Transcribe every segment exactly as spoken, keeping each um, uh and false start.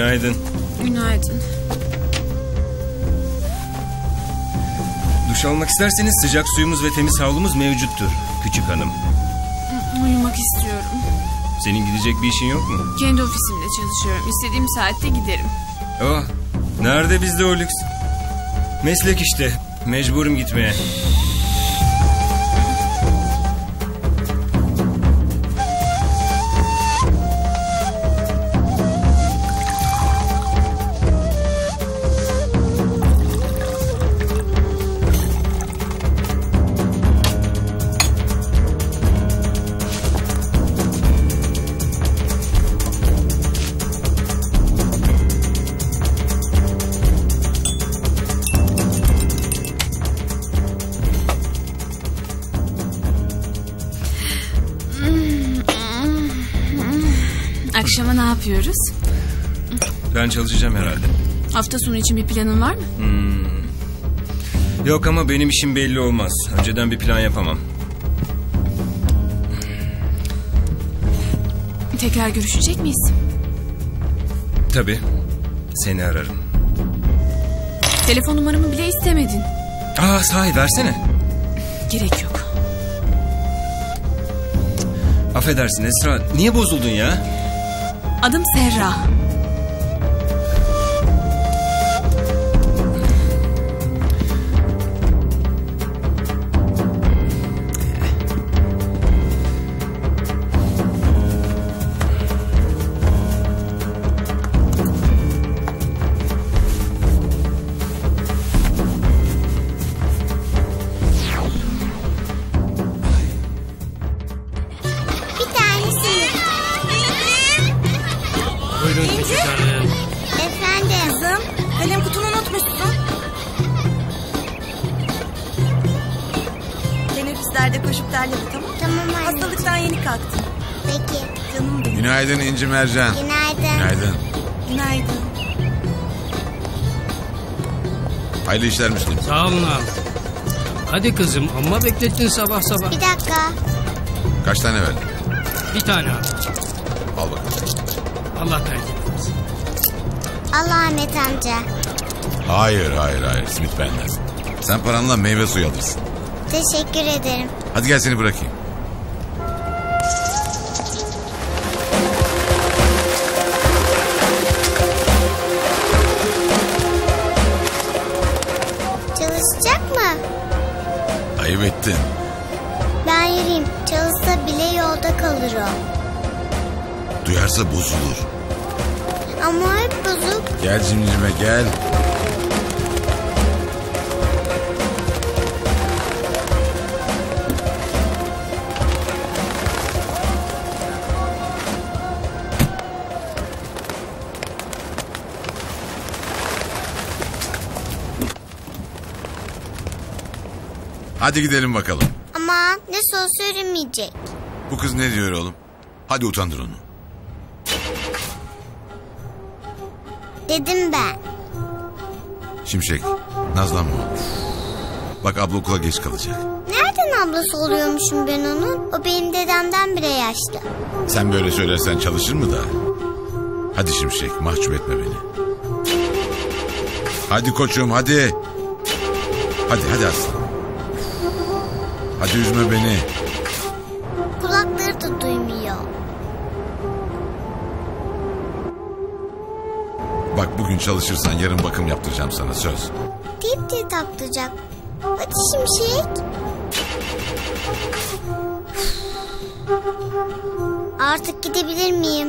Günaydın. Günaydın. Duş almak isterseniz sıcak suyumuz ve temiz havlumuz mevcuttur küçük hanım. Uyumak istiyorum. Senin gidecek bir işin yok mu? Kendi ofisimde çalışıyorum. İstediğim saatte giderim. Oh, nerede bizde o lüks? Meslek işte. Mecburum gitmeye. Yapıyoruz. Ben çalışacağım herhalde. Hafta sonu için bir planın var mı? Hmm. Yok ama benim işim belli olmaz. Önceden bir plan yapamam. Tekrar görüşecek miyiz? Tabii. Seni ararım. Telefon numaramı bile istemedin. Aa, sahi versene. Gerek yok. Affedersin Esra. Niye bozuldun ya? Adım Serra. Günaydın İncim, Ercan. Günaydın. Günaydın. Günaydın. Hayırlı işler Müslüm. Sağ olun abi. Hadi kızım, amma beklettin sabah sabah. Bir dakika. Kaç tane verdin? Bir tane abi. Al bakalım. Allah bereket versin. Allah Ahmet amca. Hayır hayır hayır, simit benden. Sen paranla meyve suyu alırsın. Teşekkür ederim. Hadi gel seni bırakayım. Ettin. Ben yürüyeyim. Çalışsa bile yolda kalır o. Duyarsa bozulur. Ama hep bozuk. Gel cimcime gel. Hadi gidelim bakalım. Ama ne söz söylemeyecek. Bu kız ne diyor oğlum? Hadi utandır onu. Dedim ben. Şimşek, nazlanma. Bak abla okula geç kalacak. Nereden ablası oluyormuşum ben onun? O benim dedemden bile yaşlı. Sen böyle söylersen çalışır mı daha? Hadi Şimşek, mahcup etme beni. Hadi koçum hadi. Hadi hadi aslan. Hadi üzme beni. Kulakları da duymuyor. Bak bugün çalışırsan yarın bakım yaptıracağım sana söz. Deyip de taktıracak. Hadi Şimşek. Artık gidebilir miyim?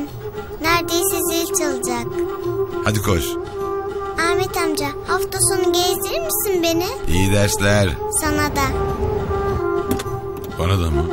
Neredeyse zil çalacak. Hadi koş. Ahmet amca, hafta sonu gezdirir misin beni? İyi dersler. Sana da. Bana da mı?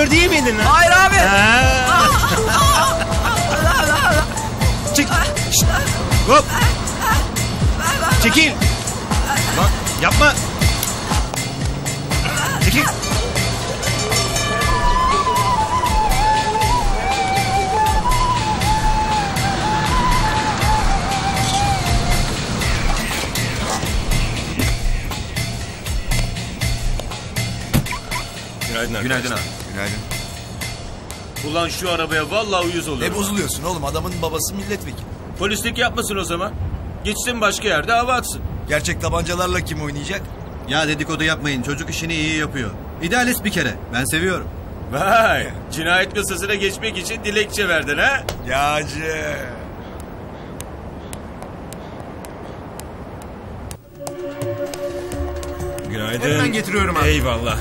Şoför değil miydin lan? Hayır abi. Çık. Hop. Çekil. Bak yapma. Çekil. Günaydın, günaydın abi. Günaydın. Ulan şu arabaya vallahi uyuz oluyor. Ne bozuluyorsun oğlum? Adamın babası milletvekili. Polislik yapmasın o zaman. Gitsin başka yerde hava atsın. Gerçek tabancalarla kim oynayacak? Ya dedikodu yapmayın. Çocuk işini iyi yapıyor. İdealist bir kere. Ben seviyorum. Vay. Cinayet masasına geçmek için dilekçe verdin ha? Yağcı. Günaydın. Hemen getiriyorum abi. Eyvallah.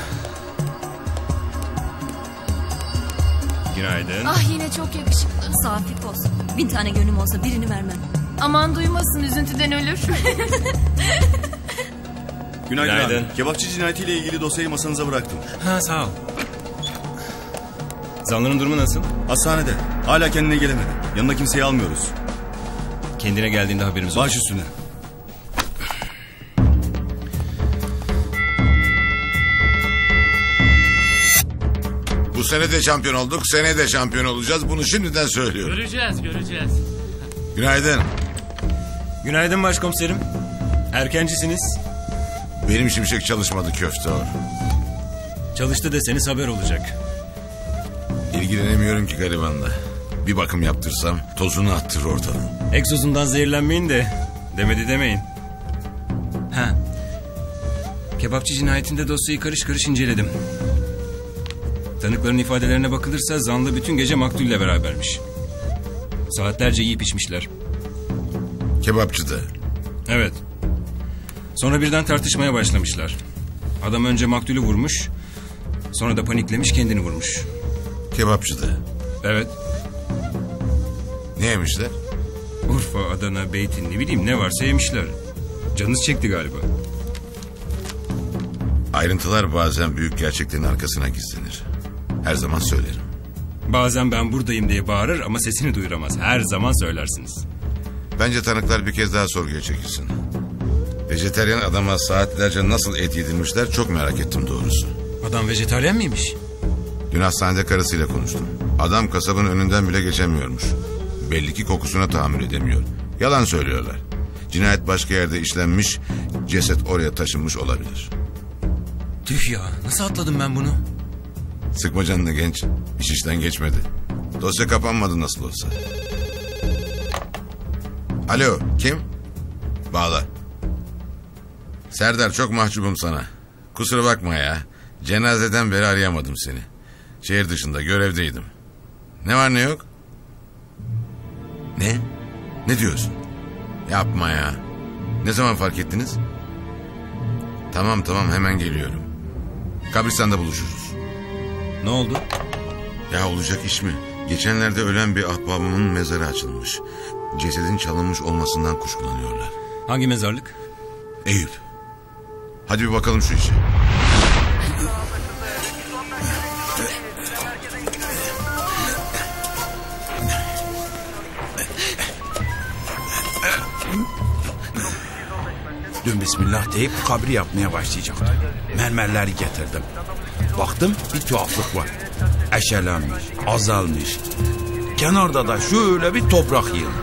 Günaydın. Ah yine çok yakışıklı. Safik olsun. Bin tane gönlüm olsa birini vermem. Aman duymasın, üzüntüden ölür. Günaydın. Günaydın. Kebapçı cinayetiyle ilgili dosyayı masanıza bıraktım. Ha sağ ol. Zanlının durumu nasıl? Hastanede. Hala kendine gelemedi. Yanına kimseyi almıyoruz. Kendine geldiğinde haberimiz olsun. Baş üstüne. Bu sene de şampiyon olduk, seneye de şampiyon olacağız. Bunu şimdiden söylüyorum. Göreceğiz, göreceğiz. Günaydın. Günaydın başkomiserim. Erkencisiniz. Benim Şimşek çalışmadı köfteor. Çalıştı deseniz haber olacak. İlgilenemiyorum ki garibanla. Bir bakım yaptırsam tozunu attırır ortadan. Egzozundan zehirlenmeyin de demedi demeyin. Ha. Kebapçı cinayetinde dosyayı karış karış inceledim. Tanıkların ifadelerine bakılırsa zanlı bütün gece maktulle berabermiş. Saatlerce yiyip içmişler. Kebapçıda. Evet. Sonra birden tartışmaya başlamışlar. Adam önce maktulü vurmuş, sonra da paniklemiş kendini vurmuş. Kebapçıda. Evet. Ne yemişler? Urfa, Adana, Beytin ne bileyim ne varsa yemişler. Canınız çekti galiba. Ayrıntılar bazen büyük gerçeklerin arkasına gizlenir. Her zaman söylerim. Bazen ben buradayım diye bağırır ama sesini duyuramaz. Her zaman söylersiniz. Bence tanıklar bir kez daha sorguya çekilsin. Vejetaryen adama saatlerce nasıl et yedirmişler çok merak ettim doğrusu. Adam vejetaryen miymiş? Dün hastanede karısıyla konuştum. Adam kasabın önünden bile geçemiyormuş. Belli ki kokusuna tahammül edemiyor. Yalan söylüyorlar. Cinayet başka yerde işlenmiş, ceset oraya taşınmış olabilir. Tüh ya, nasıl atladım ben bunu? Sıkma canını genç, iş işten geçmedi. Dosya kapanmadı nasıl olsa. Alo, kim? Bağla. Serdar, çok mahcubum sana. Kusura bakma ya, cenazeden beri arayamadım seni. Şehir dışında, görevdeydim. Ne var ne yok? Ne? Ne diyorsun? Yapma ya. Ne zaman fark ettiniz? Tamam tamam, hemen geliyorum. Kabristan'da buluşuruz. Ne oldu? Ya olacak iş mi? Geçenlerde ölen bir ahbabımın mezarı açılmış. Cesedin çalınmış olmasından kuşkulanıyorlar. Hangi mezarlık? Eyüp. Hadi bir bakalım şu işe. Dün bismillah deyip kabri yapmaya başlayacaktım. Mermerleri getirdim. Baktım bir tuhaflık var. Eşelenmiş, azalmış. Kenarda da şöyle bir toprak yığını.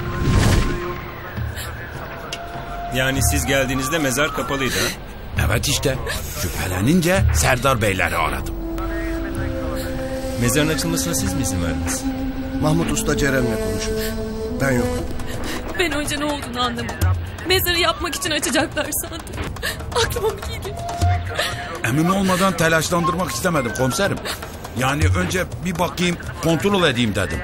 Yani siz geldiğinizde mezar kapalıydı ha? Evet işte. Şüphelenince Serdar Beyleri aradım. Mezarın açılmasına siz mi izin verdiniz? Mahmut Usta Ceren'le konuşmuş. Ben yok. Ben önce ne olduğunu anlamadım. Mezarı yapmak için açacaklar sandım. Aklıma mı geldi? Emin olmadan telaşlandırmak istemedim komiserim. Yani önce bir bakayım, kontrol edeyim dedim.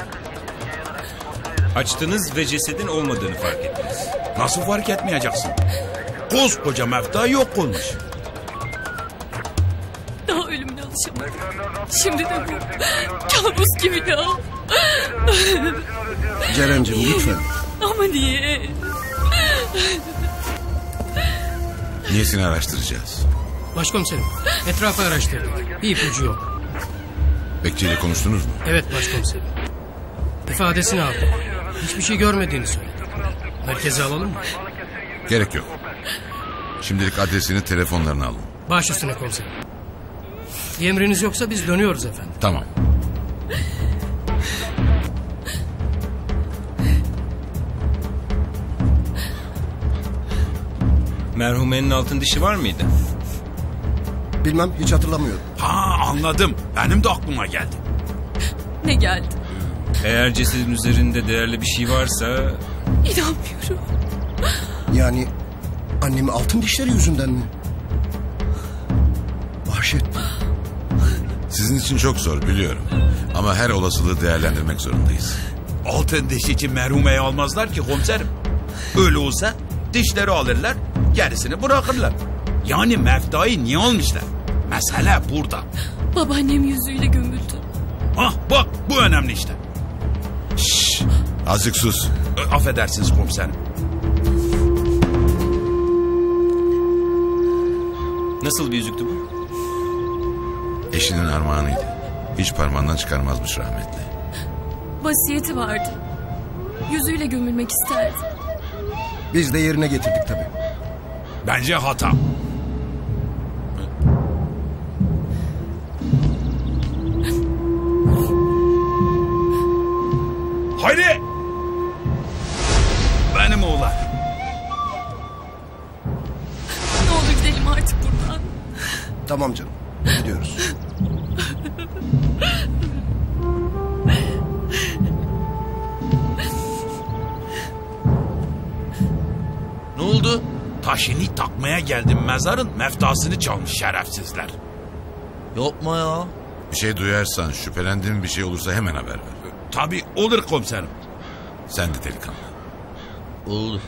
Açtınız ve cesedin olmadığını fark ettiniz. Nasıl fark etmeyeceksin? Koskoca mefta yok olmuş. Daha ölümüne alışamadım. Şimdi de bu. Kabus gibi ya. Ceren'cim lütfen. Ama niye? Niyesini araştıracağız. Başkomiserim, etrafı araştırdık. Bir ipucu yok. Bekçiyle konuştunuz mu? Evet başkomiserim. İfadesini aldım. Hiçbir şey görmediğini söyledi. Merkeze alalım mı? Gerek yok. Şimdilik adresini, telefonlarını alın. Baş üstüne komiserim. Bir emriniz yoksa biz dönüyoruz efendim. Tamam. Merhumenin altın dişi var mıydı? Bilmem, hiç hatırlamıyorum. Ha, anladım. Benim de aklıma geldi. Ne geldi? Eğer cesedin üzerinde değerli bir şey varsa... İnanmıyorum. Yani annemin altın dişleri yüzünden mi? Vahşet. Sizin için çok zor biliyorum. Ama her olasılığı değerlendirmek zorundayız. Altın dişi için merhumeyi almazlar ki komiserim. Öyle olsa dişleri alırlar, gerisini bırakırlar. Yani meftayı niye almışlar? Mesele burada. Babaannem yüzüyle gömüldü. Ah bak, bu önemli işte. Şşş, azıcık sus. E, affedersiniz komiserim. Nasıl bir yüzüktü bu? Eşinin armağanıydı. Hiç parmağından çıkarmazmış rahmetli. Vasiyeti vardı. Yüzüyle gömülmek isterdi. Biz de yerine getirdik tabii. Bence hata. Hayri! Benim oğlan. Ne olur gidelim artık buradan. Tamam canım, gidiyoruz. Ne oldu? Taşını takmaya geldim, mezarın meftasını çalmış şerefsizler. Yapma ya. Bir şey duyarsan, şüphelendiğin bir şey olursa hemen haber ver. Tabii olur komiserim. Sen de delikanlı. Olur.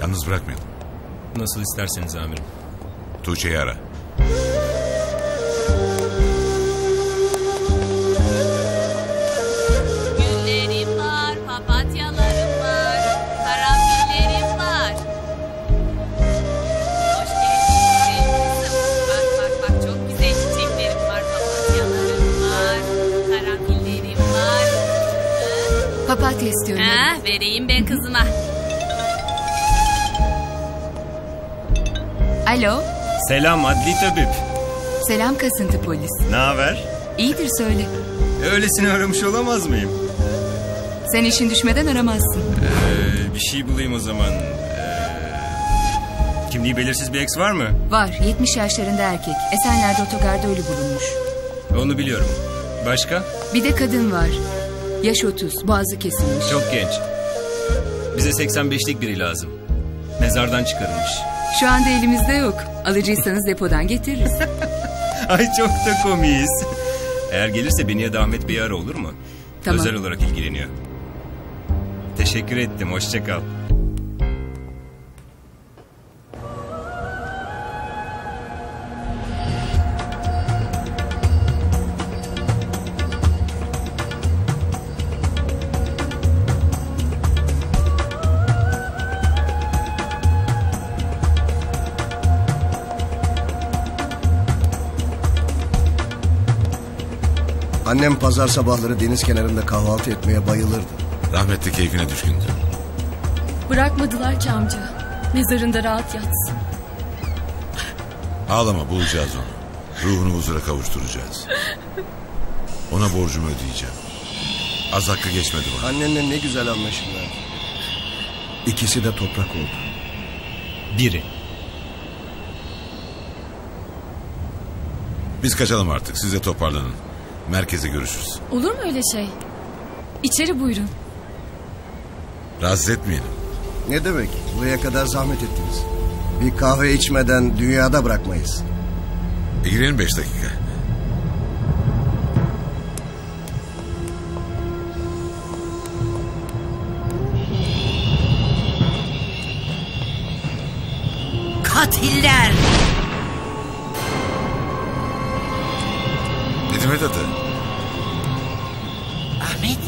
Yalnız bırakmayalım. Nasıl isterseniz amirim. Tuğçe'yi ara. Güllerim var, papatyalarım var, karanfillerim var. Hoş geldiniz. Bak bak bak, çok güzel çiçeklerim var, papatyalarım var, karanfillerim var. Papatya istiyorum. Ha, vereyim ben kızıma. Alo. Selam adli tabip. Selam kasıntı polis. Ne haber? İyidir söyle. Öylesini aramış olamaz mıyım? Sen işin düşmeden aramazsın. Ee, bir şey bulayım o zaman. Ee, kimliği belirsiz bir eks var mı? Var. yetmiş yaşlarında erkek. Esenler'de otogarda ölü bulunmuş. Onu biliyorum. Başka? Bir de kadın var. Yaş otuz. Boğazı kesilmiş. Çok genç. Bize seksen beşlik biri lazım. Mezardan çıkarılmış. Şu anda elimizde yok. Alacıysanız depodan getiririz. Ay çok da komiyiz. Eğer gelirse beni ya da Ahmet Bey'i ara, olur mu? Tamam. Özel olarak ilgileniyor. Teşekkür ettim. Hoşça kal. Annem pazar sabahları deniz kenarında kahvaltı etmeye bayılırdı. Rahmetli keyfine düşkündü. Bırakmadılar ki amca. Mezarında rahat yatsın. Ağlama, bulacağız onu. Ruhunu huzura kavuşturacağız. Ona borcumu ödeyeceğim. Az hakkı geçmedi bana. Annenle ne güzel anlaşırlar. İkisi de toprak oldu. Biri. Biz kaçalım artık. Siz de toparlanın. Merkeze görüşürüz. Olur mu öyle şey? İçeri buyurun. Rahatsız etmeyelim. Ne demek? Buraya kadar zahmet ettiniz. Bir kahve içmeden dünyada bırakmayız. E girelim beş dakika. Katiller! Ahmet Ata. Ahmet?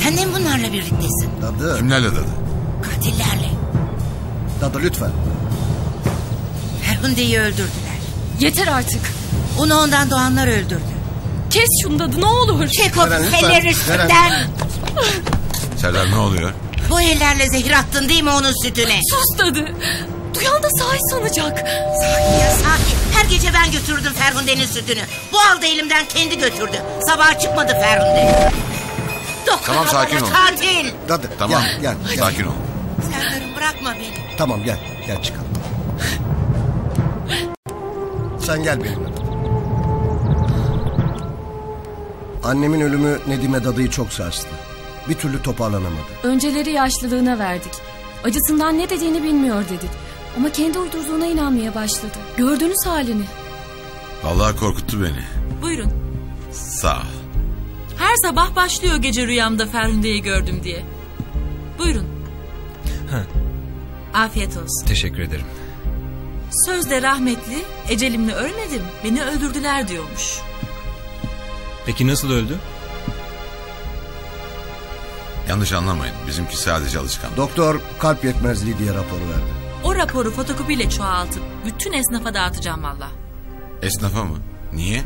Sen de mi bunlarla birliktesin? Dadı. Kimlerle dadı? Katillerle. Dadı lütfen. Ferhunde'yi öldürdüler. Yeter artık. Onu ondan doğanlar öldürdü. Kes şunu dadı ne olur. Çek o eller üstünden. Serdar ne oluyor? Bu ellerle zehir attın değil mi onun sütüne? Sus dadı. Duyan da sahi sanacak. Sahi ya sahi. Her gece ben götürdüm Ferhunde'nin sütünü. Bu aldı elimden kendi götürdü. Sabah çıkmadı Ferhunde. Doktor tamam sakin ol. Katil. Dadı tamam gel, gel, gel. Sakin ol. Serdar'ım bırakma beni. Tamam gel. Gel çıkalım. Sen gel benimle. Annemin ölümü Nedime dadıyı çok sarstı. Bir türlü toparlanamadı. Önceleri yaşlılığına verdik. Acısından ne dediğini bilmiyor dedik. Ama kendi uydurduğuna inanmaya başladı. Gördünüz halini. Vallahi korkuttu beni. Buyurun. Sağ ol. Her sabah başlıyor gece rüyamda Ferhunde'yi gördüm diye. Buyurun. Ha. Afiyet olsun. Teşekkür ederim. Sözde rahmetli, ecelimle ölmedim, beni öldürdüler diyormuş. Peki nasıl öldü? Yanlış anlamayın, bizimki sadece alışkanlık. Doktor kalp yetmezliği diye raporu verdi. O raporu fotokopiyle çoğaltıp bütün esnafa dağıtacağım valla. Esnafa mı? Niye?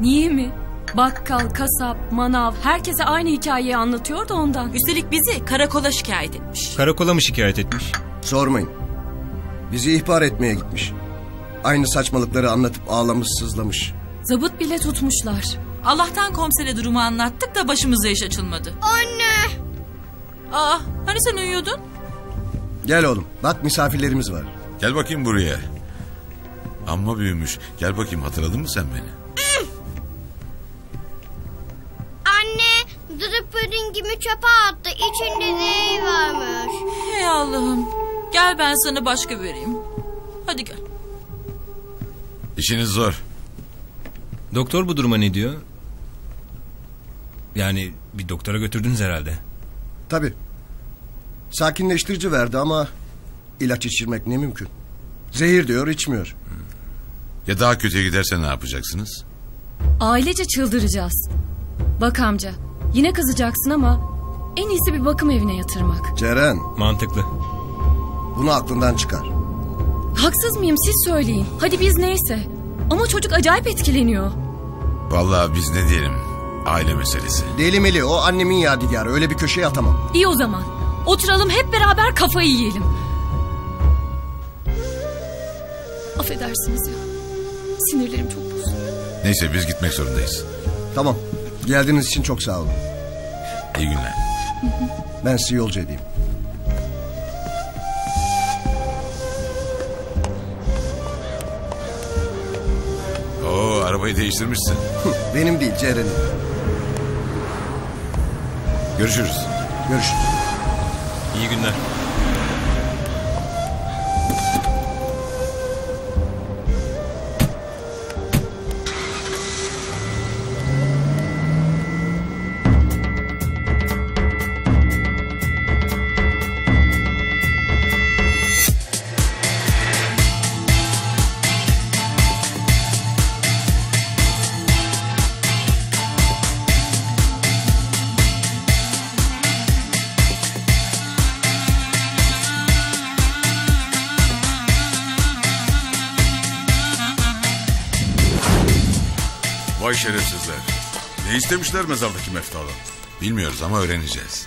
Niye mi? Bakkal, kasap, manav herkese aynı hikayeyi anlatıyor da ondan. Üstelik bizi karakola şikayet etmiş. Karakola mı şikayet etmiş? Sormayın. Bizi ihbar etmeye gitmiş. Aynı saçmalıkları anlatıp ağlamış sızlamış. Zabıt bile tutmuşlar. Allah'tan komisere durumu anlattık da başımıza iş açılmadı. Anne! Aa, hani sen uyuyordun? Gel oğlum, bak misafirlerimiz var. Gel bakayım buraya. Amma büyümüş. Gel bakayım, hatırladın mı sen beni? Anne, Dudu pudingimi çöpe attı. İçinde zehir varmış. Hey Allah'ım. Gel ben sana başka vereyim. Hadi gel. İşiniz zor. Doktor bu duruma ne diyor? Yani bir doktora götürdünüz herhalde. Tabii. Sakinleştirici verdi ama ilaç içirmek ne mümkün. Zehir diyor, içmiyor. Ya daha kötüye giderse ne yapacaksınız? Ailece çıldıracağız. Bak amca, yine kızacaksın ama en iyisi bir bakım evine yatırmak. Ceren. Mantıklı. Bunu aklından çıkar. Haksız mıyım siz söyleyin. Hadi biz neyse. Ama çocuk acayip etkileniyor. Vallahi biz ne diyelim, aile meselesi. Deli meli, o annemin yadigarı, öyle bir köşeye atamam. İyi o zaman, oturalım hep beraber kafayı yiyelim. Affedersiniz ya, sinirlerim çok bozuldu. Neyse biz gitmek zorundayız. Tamam, geldiğiniz için çok sağ olun. İyi günler. Hı hı. Ben sizi yolcu edeyim. Oo, arabayı değiştirmişsin. Benim değil, Ceren'in. Görüşürüz. Görüşürüz. İyi günler. Şerefsizler. Ne istemişler mezardaki meftadan? Bilmiyoruz ama öğreneceğiz.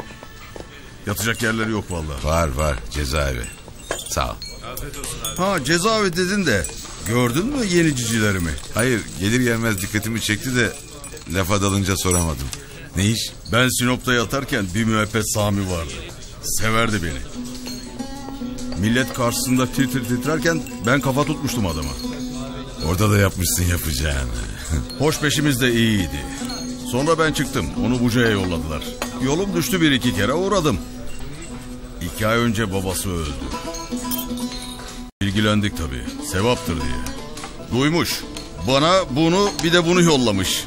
Yatacak yerleri yok vallahi. Var var, cezaevi. Sağ ol. Afiyet olsun abi. Ha, cezaevi dedin de gördün mü yeni cicilerimi? Hayır, gelir gelmez dikkatimi çekti de lafa dalınca soramadım. Ne iş? Ben Sinop'ta yatarken bir müebbet Sami vardı. Severdi beni. Millet karşısında titir titrerken ben kafa tutmuştum adama. Orada da yapmışsın yapacağını. Hoş peşimiz de iyiydi. Sonra ben çıktım, onu Buca'ya yolladılar. Yolum düştü, bir iki kere uğradım. İki ay önce babası öldü. İlgilendik tabii, sevaptır diye. Duymuş, bana bunu bir de bunu yollamış.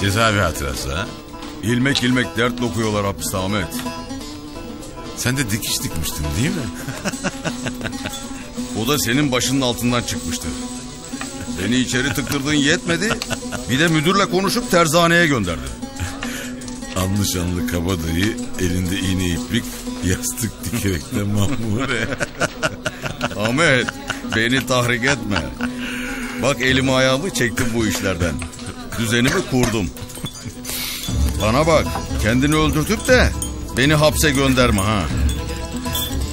Cezaevi hatırası ha? İlmek ilmek dert dokuyorlar hapiste Ahmet. Sen de dikiş dikmiştin değil mi? O da senin başının altından çıkmıştı. Beni içeri tıktırdığın yetmedi. Bir de müdürle konuşup tersaneye gönderdi. Anlı şanlı kabadayı elinde iğne iplik yastık dikerekten mahmure. Ahmet, beni tahrik etme. Bak elimi ayağımı çektim bu işlerden. Düzenimi kurdum. Bana bak, kendini öldürtüp de beni hapse gönderme ha.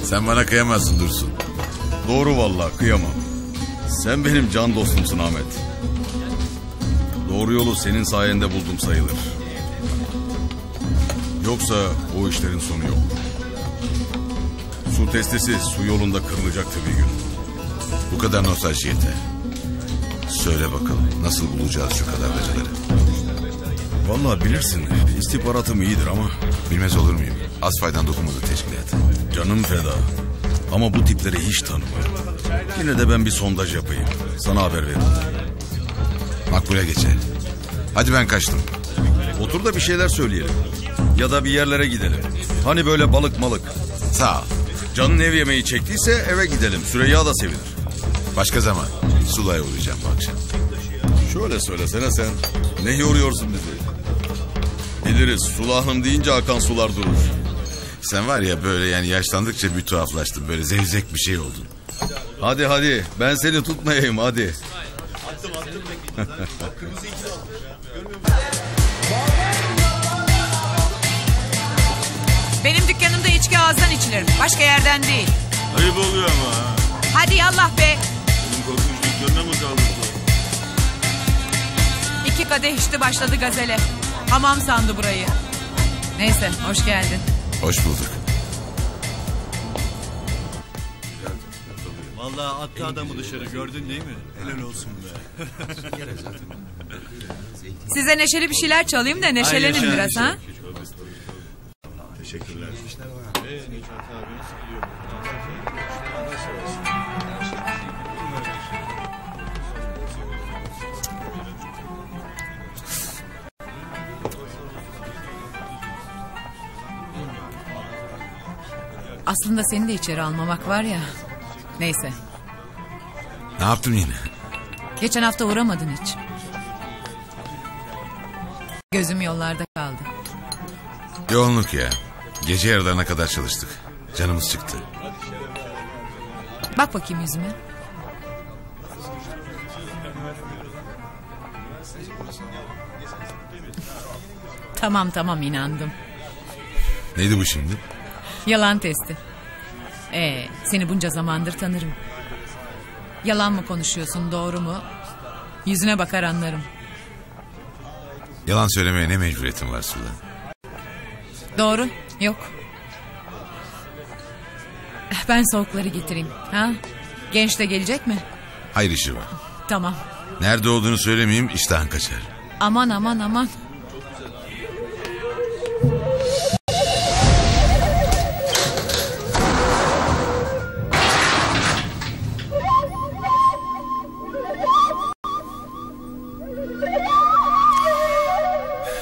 Sen bana kıyamazsın Dursun. Doğru vallahi kıyamam. Sen benim can dostumsun Ahmet. Doğru yolu senin sayende buldum sayılır. Yoksa o işlerin sonu yok. Su testisi su yolunda kırılacaktı bir gün. Bu kadar nostalji yeter. Söyle bakalım, nasıl bulacağız şu kadar beceleri? Vallahi bilirsin, istihbaratım iyidir ama... Bilmez olur muyum? Az faydan dokunmadı teşkilat. Canım feda. Ama bu tipleri hiç tanımıyorum. Yine de ben bir sondaj yapayım. Sana haber veririm. Makbule geçer. Hadi ben kaçtım. Otur da bir şeyler söyleyelim. Ya da bir yerlere gidelim. Hani böyle balık malık. Sağ ol. Canın ev yemeği çektiyse eve gidelim. Süreyya da sevinir. Başka zaman. Sula'ya uğrayacağım bu akşam. Şöyle söylesene sen. Ne yoruyorsun bizi? Biliriz. Sula Hanım deyince akan sular durur. Sen var ya böyle yani yaşlandıkça bir tuhaflaştın. Böyle zevzek bir şey oldun. Hadi hadi. Ben seni tutmayayım hadi. Attım attım. Kırmızı ikili attım. Görmüyor musun? Benim dükkanımda içki ağızdan içilir. Başka yerden değil. Ayıp oluyor ama ha. Hadi yallah be. Benim korkunç dükkanına mı kaldık bu? İki kadeh içti başladı gazele. Hamam sandı burayı. Neyse hoş geldin. Hoş bulduk. Vallahi attı adamı dışarı gördün değil mi? Helal olsun be. Size neşeli bir şeyler çalayım da neşelenin Ay, biraz ha. Teşekkürler. Aslında seni de içeri almamak var ya. Neyse. Ne yaptın yine? Geçen hafta uğramadın hiç. Gözüm yollarda kaldı. Yoğunluk ya. Gece yarılarına kadar çalıştık. Canımız çıktı. Bak bakayım yüzüme. Tamam tamam inandım. Neydi bu şimdi? Yalan testi. Ee, seni bunca zamandır tanırım. Yalan mı konuşuyorsun, doğru mu? Yüzüne bakar anlarım. Yalan söylemeye ne mecburiyetin var Sula? Doğru. Yok. Ben soğukları getireyim. Ha? Genç de gelecek mi? Hayır işi var. Tamam. Nerede olduğunu söylemeyeyim, iştahın kaçar. Aman aman aman.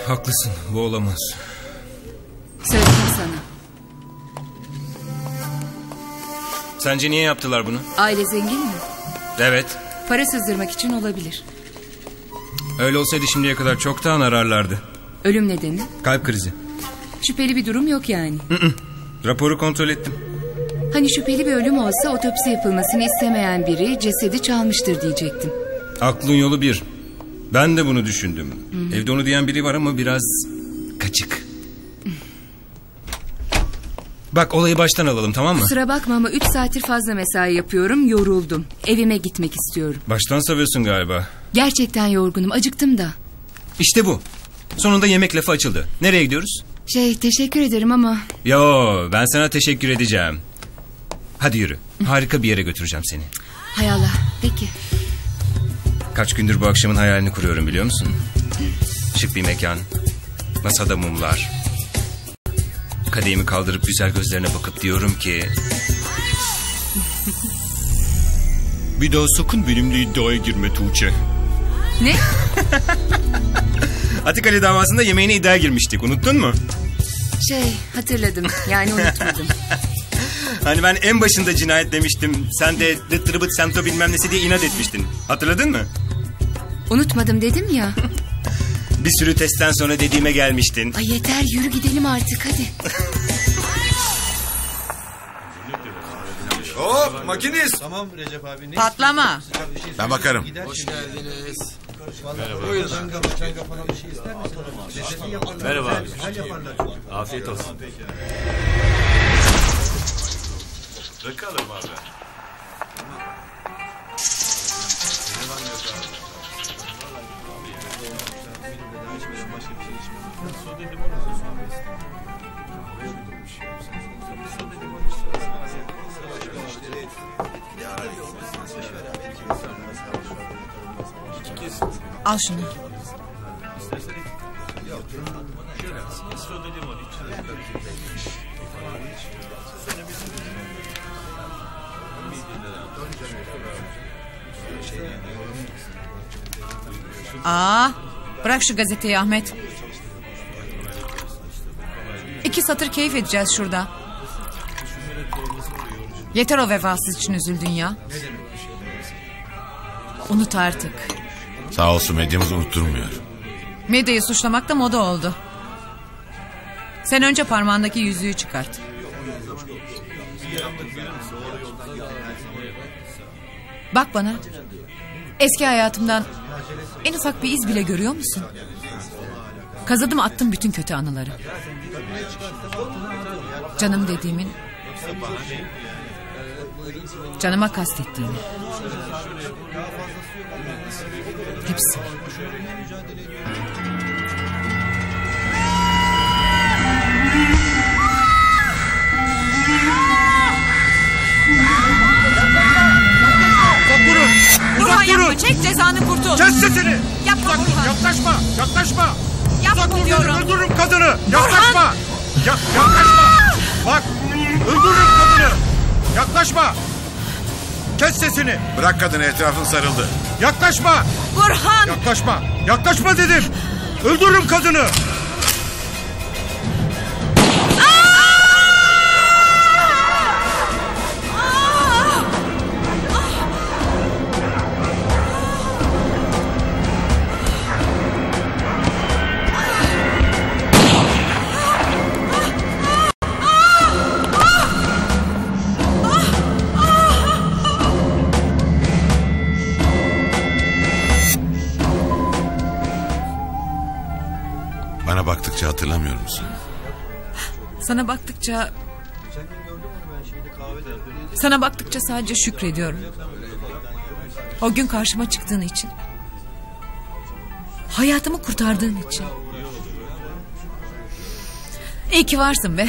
Haklısın, bu olamaz. Söyledim sana. Sence niye yaptılar bunu? Aile zengin mi? Evet. Para sızdırmak için olabilir. Öyle olsaydı şimdiye kadar çoktan ararlardı. Ölüm nedeni? Kalp krizi. Şüpheli bir durum yok yani. Hı hı. Raporu kontrol ettim. Hani şüpheli bir ölüm olsa otopsi yapılmasını istemeyen biri cesedi çalmıştır diyecektim. Aklın yolu bir. Ben de bunu düşündüm. Hı. Evde onu diyen biri var ama biraz kaçık. Bak olayı baştan alalım tamam mı? Kusura bakma ama üç saattir fazla mesai yapıyorum, yoruldum. Evime gitmek istiyorum. Baştan seviyorsun galiba. Gerçekten yorgunum, acıktım da. İşte bu. Sonunda yemek lafı açıldı. Nereye gidiyoruz? Şey teşekkür ederim ama... Yo ben sana teşekkür edeceğim. Hadi yürü. Harika bir yere götüreceğim seni. Hay Allah peki. Kaç gündür bu akşamın hayalini kuruyorum biliyor musun? Şık bir mekan. Masada mumlar. Kadehimi kaldırıp güzel gözlerine bakıp diyorum ki... Bir daha sakın benimle iddiaya girme Tuğçe. Ne? Atikali davasında yemeğine iddiaya girmiştik. Unuttun mu? Şey hatırladım. Yani unutmadım. Hani ben en başında cinayet demiştim. Sen de dıttırıbıt semto bilmem nesi diye inat etmiştin. Hatırladın mı? Unutmadım dedim ya. Bir sürü testten sonra dediğime gelmiştin. Ay yeter, yürü gidelim artık hadi. Hop makinist. Tamam Recep abi. Patlama. Ben bakarım. Hoş geldiniz. Merhaba. Buyurun. Merhaba abi. Afiyet olsun. Bakalım abi. Al şunu. Aa, bırak şu gazeteyi Ahmet. İki satır keyif edeceğiz şurada. Yeter o vefasız için üzüldün ya. Unut artık. Sağ olsun medyamız unutturmuyor. Medyayı suçlamak da moda oldu. Sen önce parmağındaki yüzüğü çıkart. Bak bana. Eski hayatımdan en ufak bir iz bile görüyor musun? Kazıdım attım bütün kötü anıları. Canım dediğimin, canıma kastettiğimi, hepsi. Durun. Burhan yapma, çek cezanı, kurtul. Kes sesini. Yapma Burhan. Yaklaşma, yaklaşma. Yapma diyorum. Öldürürüm kadını. Yaklaşma. Ya, yaklaşma. Bak, öldürürüm kadını. Yaklaşma. Kes sesini. Bırak kadını, etrafın sarıldı. Yaklaşma. Burhan. Yaklaşma. Yaklaşma dedim. Öldürürüm kadını. Hatırlamıyor musun? Sana baktıkça Sana baktıkça sadece şükrediyorum. O gün karşıma çıktığın için, hayatımı kurtardığın için. İyi ki varsın be.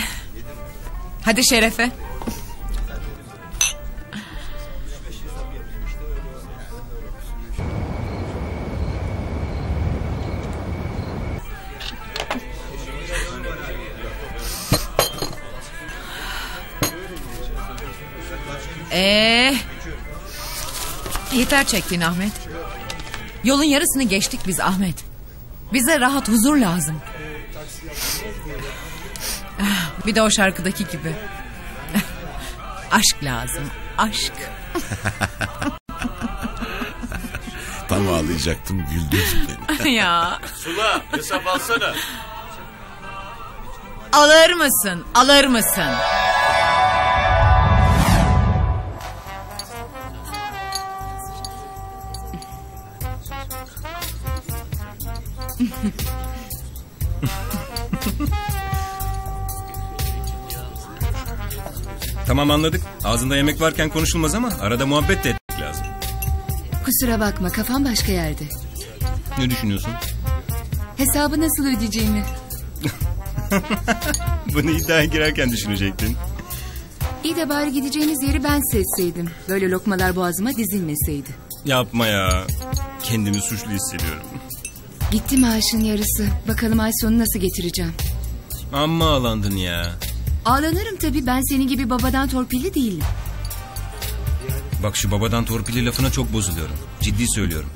Hadi şerefe. Ee, yeter çektin Ahmet. Yolun yarısını geçtik biz Ahmet. Bize rahat huzur lazım. Bir de o şarkıdaki gibi. Aşk lazım, aşk. Tam ağlayacaktım, güldürdün beni. Ya. Sula, hesap alsana. Alır mısın, alır mısın? Tamam anladık. Ağzında yemek varken konuşulmaz ama arada muhabbet de etmek lazım. Kusura bakma, kafam başka yerde. Ne düşünüyorsun? Hesabı nasıl ödeyeceğimi. Bunu iddiaya girerken düşünecektin. İyi de bari gideceğimiz yeri ben seçseydim. Böyle lokmalar boğazıma dizilmeseydi. Yapma ya. Kendimi suçlu hissediyorum. Gitti maaşın yarısı. Bakalım ay sonu nasıl getireceğim. Amma ağlandın ya. Ağlanırım tabii, ben senin gibi babadan torpilli değilim. Bak şu babadan torpilli lafına çok bozuluyorum. Ciddi söylüyorum.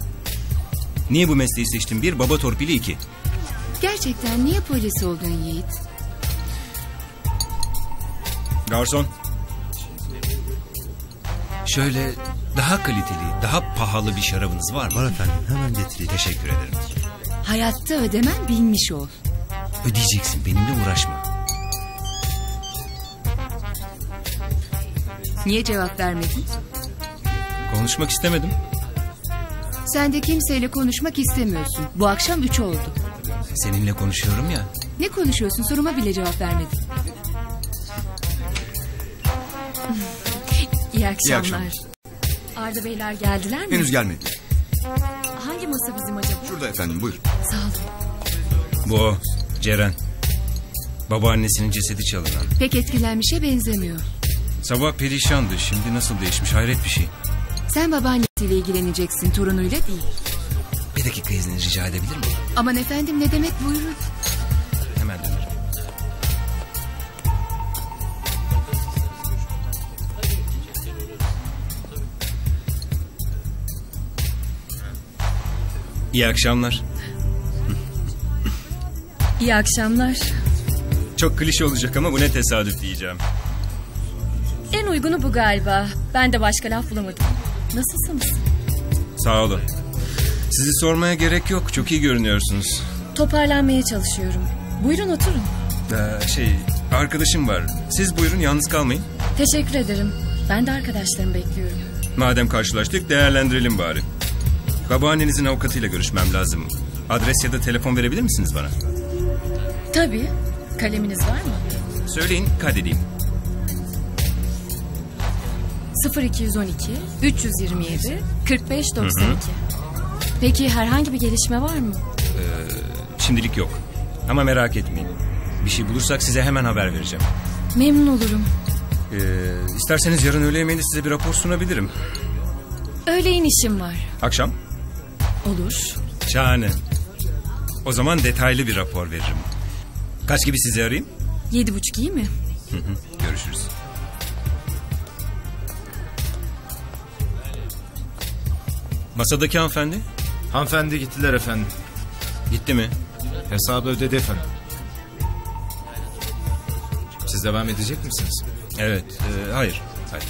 Niye bu mesleği seçtin? Bir, baba torpili, iki. Gerçekten niye polis oldun Yiğit? Garson, Şöyle daha kaliteli, daha pahalı bir şarabınız var mı? Var efendim, hemen getireyim. Teşekkür ederim. Hayatta ödemem, bilmiş ol. Ödeyeceksin, benimle uğraşma. Niye cevap vermedin? Konuşmak istemedim. Sen de kimseyle konuşmak istemiyorsun. Bu akşam üç oldu. Seninle konuşuyorum ya. Ne konuşuyorsun? Soruma bile cevap vermedin. İyi akşamlar. İyi akşamlar. Arda beyler geldiler mi? Henüz gelmedi. Hangi masa bizim acaba? Şurada efendim, buyur. Sağ olun. Bu o, Ceren. Babaannesinin cesedi çalınan. Pek etkilenmişe benzemiyor. Sabah perişandı, şimdi nasıl değişmiş, hayret bir şey. Sen babaannesiyle ilgileneceksin, torunuyla değil. Bir dakika izni rica edebilir miyim? Aman efendim, ne demek, buyurun. Hemen dönerim. İyi akşamlar. İyi akşamlar. Çok klişe olacak ama bu ne tesadüf diyeceğim. En uygunu bu galiba. Ben de başka laf bulamadım. Nasılsınız? Sağ olun. Sizi sormaya gerek yok. Çok iyi görünüyorsunuz. Toparlanmaya çalışıyorum. Buyurun oturun. Ee, şey, arkadaşım var. Siz buyurun, yalnız kalmayın. Teşekkür ederim. Ben de arkadaşlarımı bekliyorum. Madem karşılaştık, değerlendirelim bari. Babaannenizin avukatıyla görüşmem lazım. Adres ya da telefon verebilir misiniz bana? Tabii. Kaleminiz var mı? Söyleyin, kaydedeyim. sıfır iki yüz on iki üç yüz yirmi yedi kırk beş doksan iki. Hı hı. Peki herhangi bir gelişme var mı? Ee, şimdilik yok. Ama merak etmeyin. Bir şey bulursak size hemen haber vereceğim. Memnun olurum. Ee, isterseniz yarın öğle yemeğinde size bir rapor sunabilirim. Öğleyin işim var. Akşam? Olur. Şahane. O zaman detaylı bir rapor veririm. Kaç gibi sizi arayayım? Yedi buçuk iyi mi? Hı hı. Görüşürüz. Masadaki hanımefendi? Hanımefendi gittiler efendim. Gitti mi? Hesabı ödedi efendim. Siz devam edecek misiniz? Evet. E, hayır. Hayır.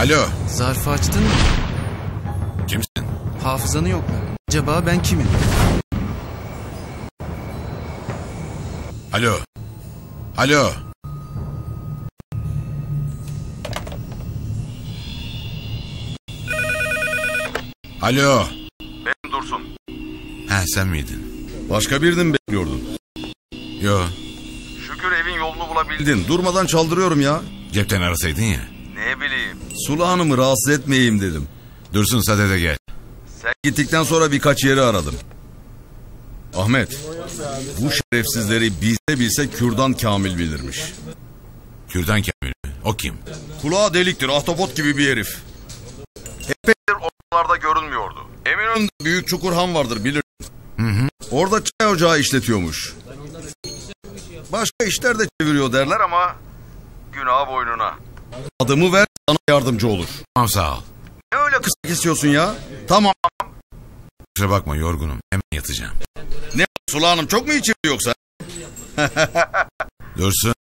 Alo. Zarfı açtın mı? Kimsin? Hafızanı yok mu? Acaba ben kimim? Alo. Alo. Alo. Ben Dursun. Ha, sen miydin? Başka birini mi bekliyordun? Yo. Şükür evin yolunu bulabildin. Durmadan çaldırıyorum ya. Cepten arasaydın ya. Ne bileyim. Sula Hanım'ı rahatsız etmeyeyim dedim. Dursun, sadede gel. Sen gittikten sonra birkaç yeri aradım. Ahmet, bu şerefsizleri bilse bilse Kürdan Kamil bilirmiş. Kürdan Kamil mi? O kim? Kulağı deliktir, ahtapot gibi bir herif. Epeydir oralarda görünmüyordu. Eminönü'nde Büyük Çukur Han vardır, bilir. Hı hı. Orada çay ocağı işletiyormuş. Başka işler de çeviriyor derler ama günah boynuna. Adımı ver, sana yardımcı olur. Tamam, sağ ol. Ne öyle kısa kesiyorsun ya? Tamam. Kusura bakma, yorgunum. Hemen yatacağım. Ne Sula Hanım, çok mu içiyor yoksa? Dursun.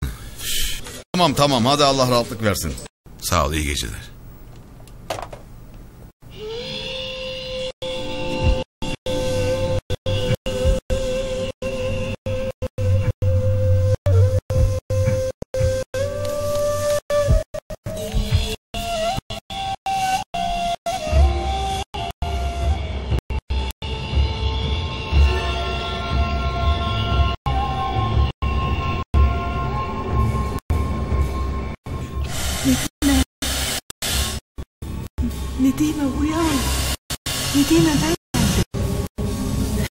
Tamam tamam, hadi Allah rahatlık versin. Sağ ol, iyi geceler. Nedime uyan. Nedime ben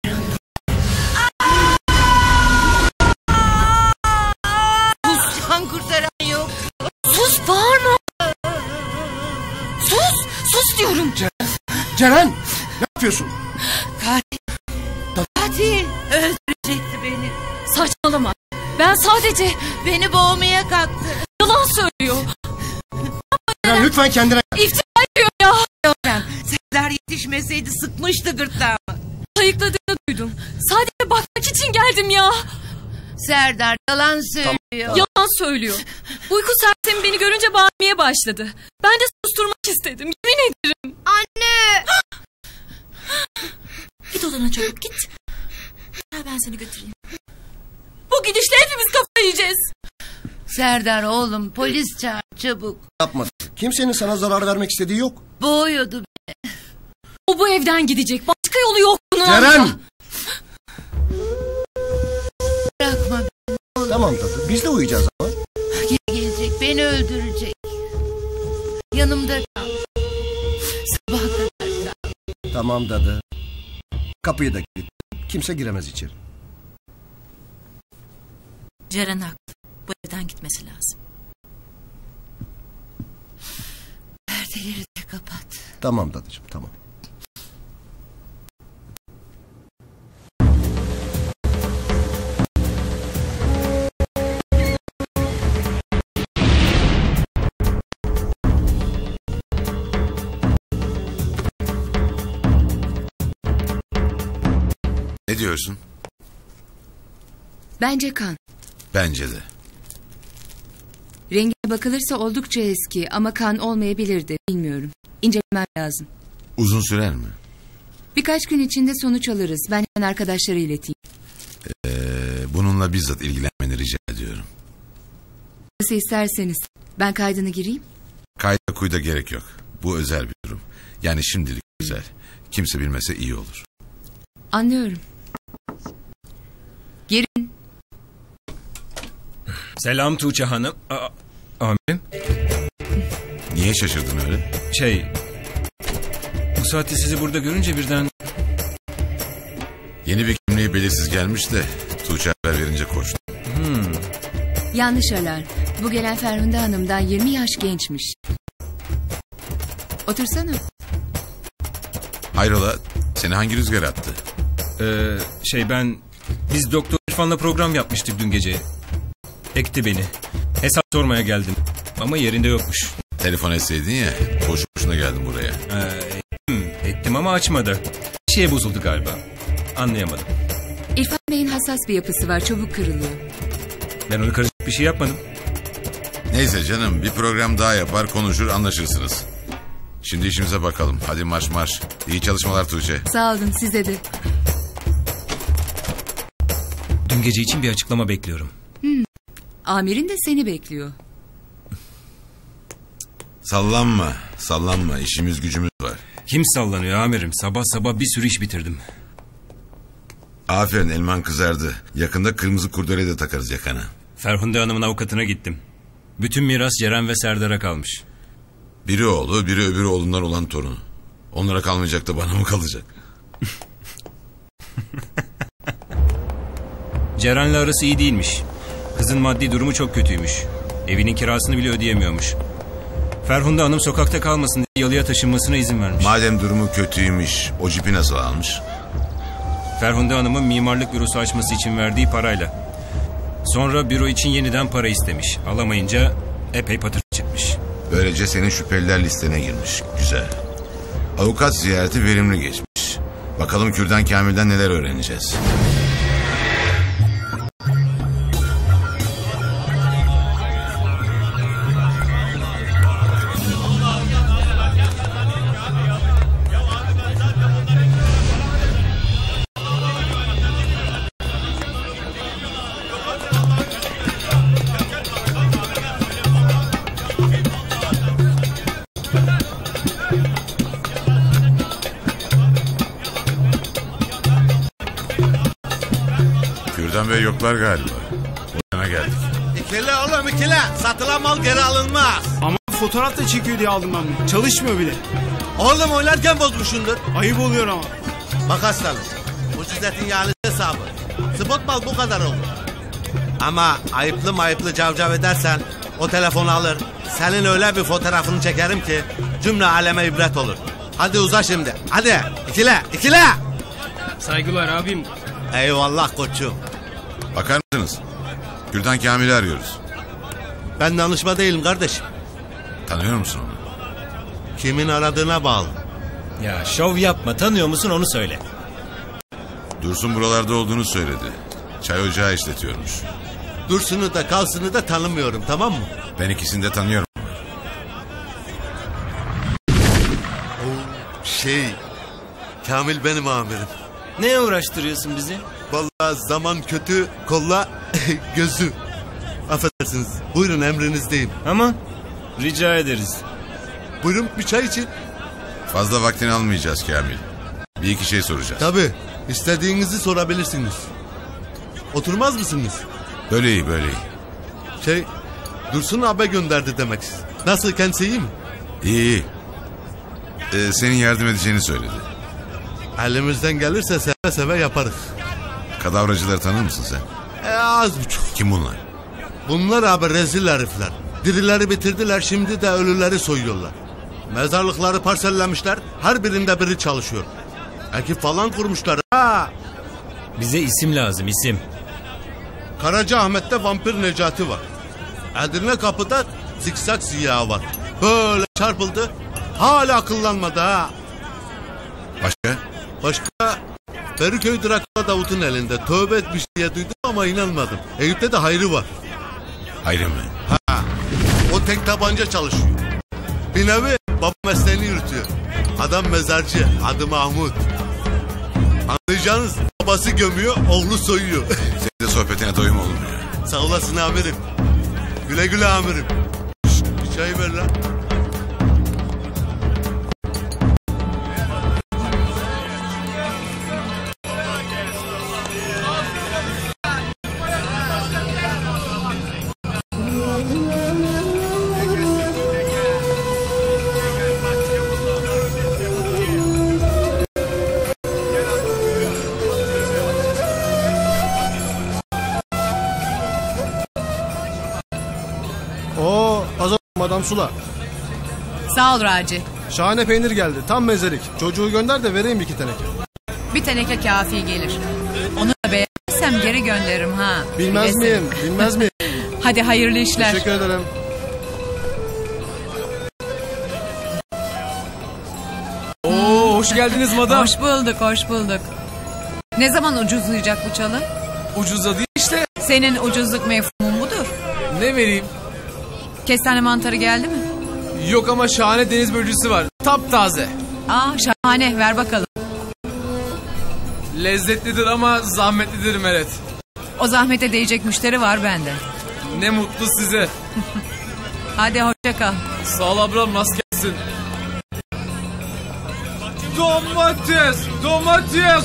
geldim. Sustan kurtaran yok. Sus, bağırma. Sus, sus diyorum. Ceren, Ceren ne yapıyorsun? Katil. Katil öldürecekti beni. Saçmalama. Ben sadece beni boğmaya kalktı. Yalan söylüyor. Ceren, lütfen kendine. İftira. Serdar yetişmeseydi sıkmıştı gırtlağımı. Sayıkladığını duydum. Sadece bakmak için geldim ya. Serdar yalan söylüyor. Tamam. Yalan söylüyor. Uyku sersemi beni görünce bağırmaya başladı. Ben de susturmak istedim. Yemin ederim. Anne. Git odana çabuk git. Ben seni götüreyim. Bu gidişle hepimiz kafayı yiyeceğiz. Serdar oğlum, polis çağır çabuk. Yapma. Kimsenin sana zarar vermek istediği yok. Boğuyordu beni. O bu evden gidecek. Başka yolu yok bunun. Ceren! Bırakma beni. Oğlum. Tamam tatlım. Biz de uyuyacağız ama. Geri gelecek. Beni öldürecek. Yanımda kal. Sabah kadar kal. Tamam dadı. Kapıyı da kilit. Kimse giremez içeri. Ceren haklı. Bu evden gitmesi lazım. Perdeleri de kapat. Tamam dadıcığım, tamam. Ne diyorsun? Bence kan. Bence de. Rengine bakılırsa oldukça eski ama kan olmayabilirdi, bilmiyorum. İncelemem lazım. Uzun sürer mi? Birkaç gün içinde sonuç alırız. Ben hemen arkadaşlara ileteyim. Ee, bununla bizzat ilgilenmeni rica ediyorum. Nasıl isterseniz. Ben kaydını gireyim. Kayda kuyda gerek yok. Bu özel bir durum. Yani şimdilik özel. Kimse bilmese iyi olur. Anlıyorum. Girin. Selam Tuğçe Hanım. A Amirim. Niye şaşırdın öyle? Şey... Bu saatte sizi burada görünce birden... Yeni bir kimliği belirsiz gelmiş de... Tuğçe haber verince koştum. Hmm. Yanlış alarm. Bu gelen Ferhunde Hanım'dan yirmi yaş gençmiş. Otursana. Hayrola? Seni hangi rüzgar attı? Ee, şey ben... Biz Doktor İrfan'la program yapmıştık dün gece. Ekti beni. Hesap sormaya geldim. Ama yerinde yokmuş. Telefon etseydin ya. Boşu boşuna geldim buraya. Ee, ettim, ettim ama açmadı. Bir şeye bozuldu galiba. Anlayamadım. İrfan Bey'in hassas bir yapısı var. Çabuk kırılıyor. Ben onu karışık bir şey yapmadım. Neyse canım. Bir program daha yapar, konuşur, anlaşırsınız. Şimdi işimize bakalım. Hadi marş marş. İyi çalışmalar Tuğçe. Sağ olun. Size de. Dün gece için bir açıklama bekliyorum. Hmm. Amirin de seni bekliyor. Sallanma, sallanma. İşimiz gücümüz var. Kim sallanıyor amirim? Sabah sabah bir sürü iş bitirdim. Aferin, elman kızardı. Yakında kırmızı kurdeleyi de takarız yakana. Ferhunde Hanım'ın avukatına gittim. Bütün miras Ceren ve Serdar'a kalmış. Biri oğlu, biri öbürü oğlundan olan torunu. Onlara kalmayacak da bana mı kalacak? Ceren'le arası iyi değilmiş. Kızın maddi durumu çok kötüymüş. Evinin kirasını bile ödeyemiyormuş. Ferhunde Hanım sokakta kalmasın diye yalıya taşınmasına izin vermiş. Madem durumu kötüymüş, o cipi nasıl almış? Ferhunde Hanım'ın mimarlık bürosu açması için verdiği parayla. Sonra büro için yeniden para istemiş. Alamayınca epey patır çıkmış. Böylece senin şüpheliler listene girmiş. Güzel. Avukat ziyareti verimli geçmiş. Bakalım Kürdan Kamil'den neler öğreneceğiz. Yoklar galiba. Buraya geldik. İkili oğlum ikili. Satılan mal geri alınmaz. Ama fotoğraf da çekiyor diye aldım ben bunu. Çalışmıyor bile. Oğlum oynarken bozmuşsundur. Ayıp oluyor ama. Bak aslanım. Ucuzetin yağlı hesabı. Spot mal bu kadar olur. Ama ayıplı mayıplı cavcav edersen o telefonu alır. Senin öyle bir fotoğrafını çekerim ki cümle aleme ibret olur. Hadi uza şimdi. Hadi ikile ikile. Saygılar abim. Eyvallah koçum. Bakar mısınız? Kürdan Kamil'i arıyoruz. Ben danışma değilim kardeşim. Tanıyor musun onu? Kimin aradığına bağlı. Ya şov yapma, tanıyor musun onu söyle. Dursun buralarda olduğunu söyledi. Çay ocağı işletiyormuş. Dursun'u da Kalsın'ı da tanımıyorum, tamam mı? Ben ikisini de tanıyorum. O şey, Kamil benim amirim. Neye uğraştırıyorsun bizi? Vallahi zaman kötü, kolla gözü. Affedersiniz, buyurun emrinizdeyim. Ama rica ederiz. Buyurun bir çay için. Fazla vaktini almayacağız Kamil. Bir iki şey soracağız. Tabii, istediğinizi sorabilirsiniz. Oturmaz mısınız? Böyle iyi, böyle iyi. Şey, Dursun abi gönderdi demek. Nasıl, kendisi iyi mi? İyi, iyi. Ee, senin yardım edeceğini söyledi. Elimizden gelirse seve seve yaparız. Kadavracıları tanır mısın sen? E, az buçuk. Kim bunlar? Bunlar abi rezil herifler. Dirileri bitirdiler, şimdi de ölüleri soyuyorlar. Mezarlıkları parsellemişler, her birinde biri çalışıyor. Ekip falan kurmuşlar ha. Bize isim lazım, isim. Karaca Ahmet'te vampir Necati var. Edirne kapıda zikzak ziyağı var. Böyle çarpıldı, hala akıllanmadı ha. Başka? Başka Feriköy Drakla Davut'un elinde. Tövbe etmiş diye duydum ama inanmadım. Eyüp'te de Hayri var. Hayri mi? Ha. O tek tabanca çalışıyor. Bir nevi baba mesleğini yürütüyor. Adam mezarcı. Adı Mahmut. Anlayacağınız, babası gömüyor, oğlu soyuyor. Senin de sohbetine doyum olmuyor. Sağ olasın amirim. Güle güle amirim. Şşt, bir çay ver lan. Adam Sula. Sağ ol Raci. Şahane peynir geldi, tam mezelik. Çocuğu gönder de vereyim iki teneke. Bir teneke kafi gelir. Onu da beğenmezsem geri gönderirim ha. Bilmez Bilesin. miyim bilmez miyim? Hadi hayırlı işler. Teşekkür ederim. Oo, hoş geldiniz madam. Hoş bulduk, hoş bulduk. Ne zaman ucuzlayacak bu çalı? Ucuzladı işte. Senin ucuzluk mefhumun budur. Ne vereyim? Kestane mantarı geldi mi? Yok ama şahane deniz bölgesi var. Taptaze. Aa, şahane, ver bakalım. Lezzetlidir ama zahmetlidir Meret. O zahmete değecek müşteri var bende. Ne mutlu size. Hadi hoşça kal. Sağ ol ablam, nasıl gelsin? Domates, domates, domates.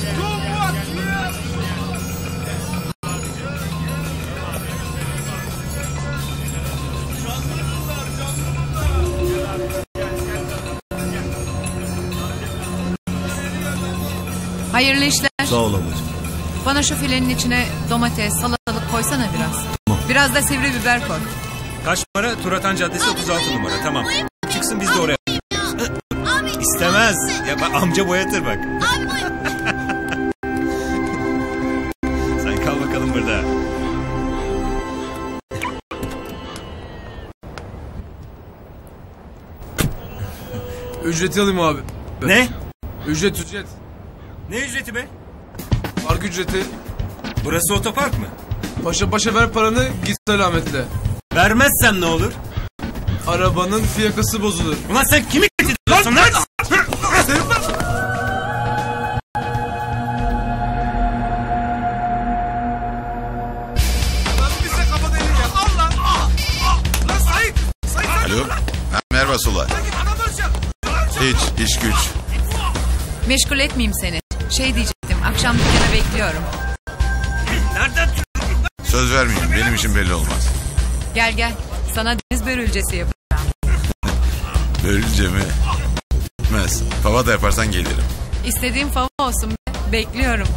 Hayırlı işler. Sağ ol ablacığım. Bana şu filenin içine domates, salatalık koysana biraz. Biraz da sivri biber koy. Kaç numara? Turatan Caddesi otuz altı numara. Tamam. Çıksın biz de oraya. İstemez. Ya amca boyatır bak. Sen kal bakalım burada. Ücreti alayım abi. Ne? Ücret ücret. Ne ücreti be? Park ücreti. Burası otopark mı? Paşa paşa ver paranı, git selametle. Vermezsem ne olur? Arabanın fiyakası bozulur. Ulan sen kimi ediyorsun lan? Alo, merhaba Sula. Hiç, iş güç. Meşgul etmeyeyim seni. Şey diyecektim, akşam dükkana bekliyorum. Nereden? Söz vermeyeyim, benim için belli olmaz. Gel gel, sana deniz börülcesi yapacağım. Börülce mi? Gitmez, fava da yaparsan gelirim. İstediğim fava olsun, bekliyorum.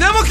Ne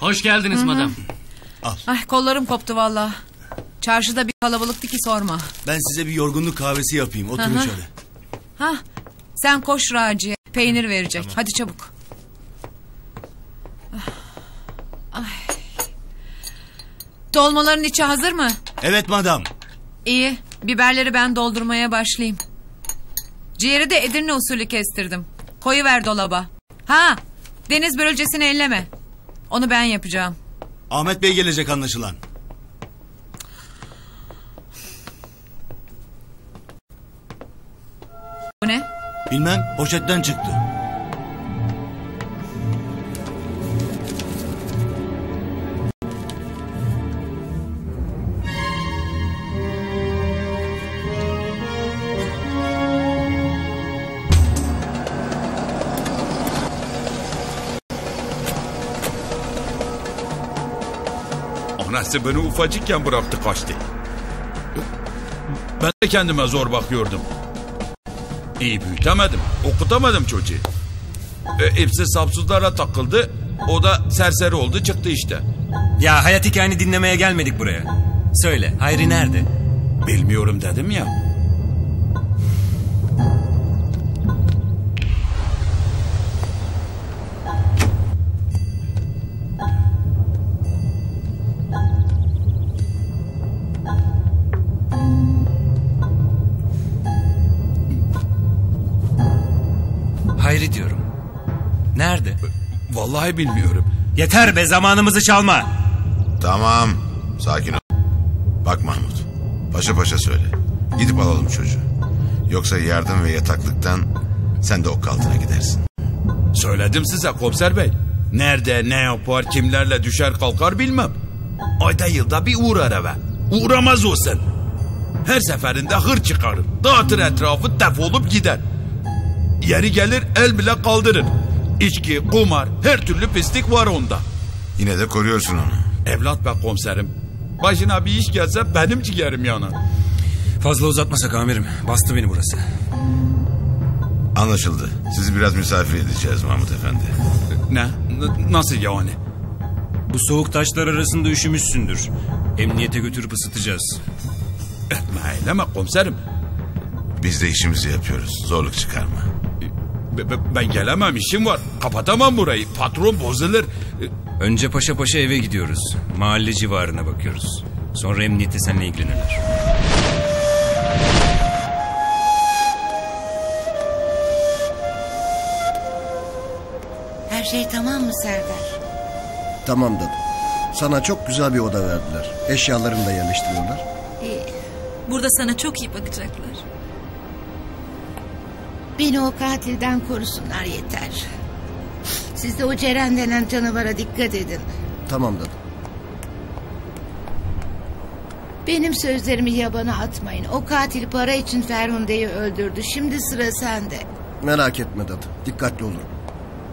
Hoş geldiniz Hı-hı. madam. Al. Ay kollarım koptu vallahi. Çarşıda bir kalabalıktı ki sorma. Ben size bir yorgunluk kahvesi yapayım. Oturun şöyle. Ha, sen koş Raci'ye. Peynir verecek. Tamam. Hadi çabuk. Ay. Dolmaların içi hazır mı? Evet madam. İyi. Biberleri ben doldurmaya başlayayım. Ciğeri de Edirne usulü kestirdim. Koyuver dolaba. Ha, deniz börülcesini elleme. Onu ben yapacağım. Ahmet Bey gelecek anlaşılan. Bu ne? Bilmem, poşetten çıktı. Anası beni ufacıkken bıraktı kaçtı. Ben de kendime zor bakıyordum. İyi büyütemedim, okutamadım çocuğu. E, hepsi sapsuzlara takıldı, o da serseri oldu çıktı işte. Ya hayat hikayeni dinlemeye gelmedik buraya. Söyle, Hayri nerede? Bilmiyorum dedim ya. Hayri diyorum. Nerede? Vallahi bilmiyorum. Yeter be, zamanımızı çalma. Tamam. Sakin ol. Bak Mahmut. Paşa paşa söyle. Gidip alalım çocuğu. Yoksa yardım ve yataklıktan sen de ok altına gidersin. Söyledim size komiser bey. Nerede, ne yapar, kimlerle düşer kalkar bilmem. Ayda yılda bir uğrar eve. Uğramaz o sen. Her seferinde hır çıkarır. Dağıtır etrafı, defolup gider. Yeri gelir el bile kaldırır. İçki, kumar, her türlü pislik var onda. Yine de koruyorsun onu. Evlat be komiserim. Başına bir iş gelse benim ciğerim yana. Fazla uzatmasak amirim. Bastı beni burası. Anlaşıldı. Sizi biraz misafir edeceğiz Mahmut efendi. Ne? N- nasıl yani? Bu soğuk taşlar arasında üşümüşsündür. Emniyete götürüp ısıtacağız. Etme eyleme komiserim. Biz de işimizi yapıyoruz. Zorluk çıkarma. Ben gelemem, işim var. Kapatamam burayı. Patron bozulur. Önce paşa paşa eve gidiyoruz. Mahalle civarına bakıyoruz. Sonra emniyette seninle ilgilenirler. Her şey tamam mı Serdar? Tamam dadım. Sana çok güzel bir oda verdiler. Eşyalarını da yerleştiriyorlar. İyi. Burada sana çok iyi bakacaklar. Beni o katilden korusunlar yeter. Siz de o Ceren denen canavara dikkat edin. Tamam dadım. Benim sözlerimi yabana atmayın. O katil para için Ferhunde'yi öldürdü. Şimdi sıra sende. Merak etme dadım. Dikkatli olurum.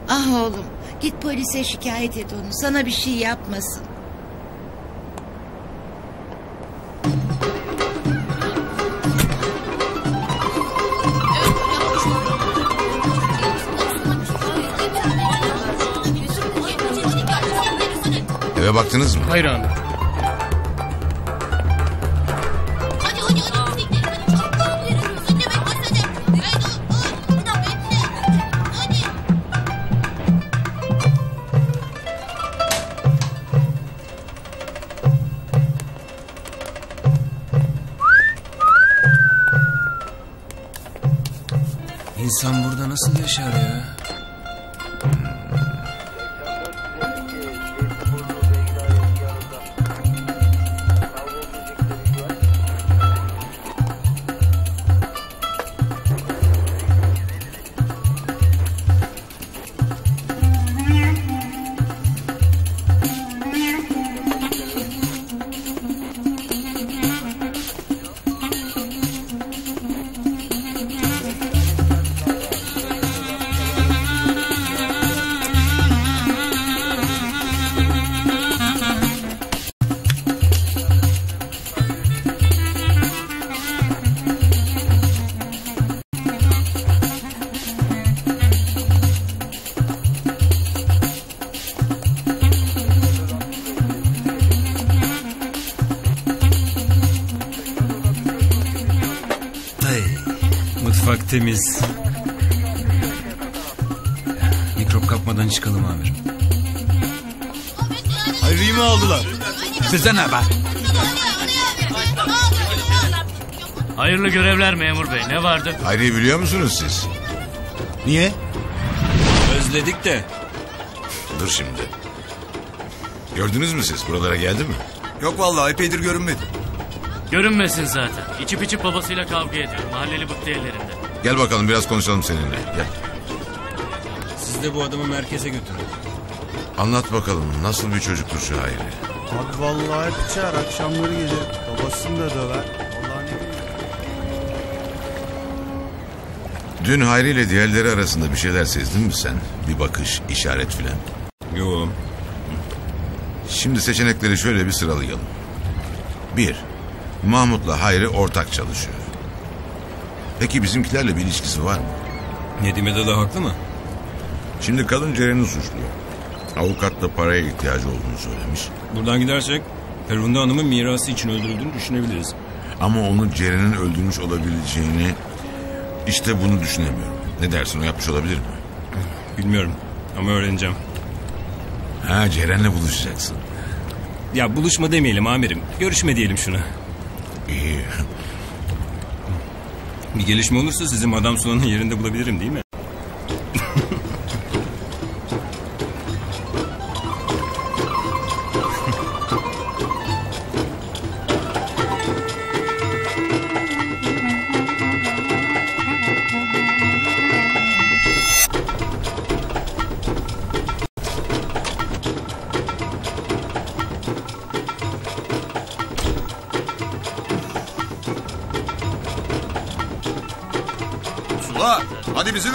Ah oğlum. Git polise şikayet et onu. Sana bir şey yapmasın. Eve baktınız mı? Hayır abi. İnsan burada nasıl yaşar ya? Temiz. Mikrop kapmadan çıkalım amirim. Hayri'yi mi aldılar? Size ne haber? Hayırlı görevler memur bey. Ne vardı? Hayri'yi biliyor musunuz siz? Niye? Özledik de. Dur şimdi. Gördünüz mü siz? Buralara geldi mi? Yok vallahi epeydir görünmedi. Görünmesin zaten. İçip içip babasıyla kavga ediyor. Mahalleli bıktı ellerinde. Gel bakalım biraz konuşalım seninle. Gel. Siz de bu adamı merkeze götürün. Anlat bakalım nasıl bir çocuktur şu Hayri? Abi vallahi hep içer, akşamları gelir. Babasını da döver. Vallahi ne... Dün Hayri ile diğerleri arasında bir şeyler sezdin mi sen? Bir bakış, işaret filan. Yok. Şimdi seçenekleri şöyle bir sıralayalım. Bir, Mahmut'la Hayri ortak çalışıyor. Peki bizimkilerle bir ilişkisi var mı? Nedime de haklı mı? Şimdi kadın Ceren'i suçluyor. Avukatla paraya ihtiyacı olduğunu söylemiş. Buradan gidersek Ferhunde Hanım'ın mirası için öldürüldüğünü düşünebiliriz. Ama onu Ceren'in öldürmüş olabileceğini... işte bunu düşünemiyorum. Ne dersin, o yapmış olabilir mi? Bilmiyorum ama öğreneceğim. Ha, Ceren'le buluşacaksın. Ya buluşma demeyelim amirim. Görüşme diyelim şuna. İyi. Bir gelişme olursa sizi Madam Sula'nın yerinde bulabilirim değil mi?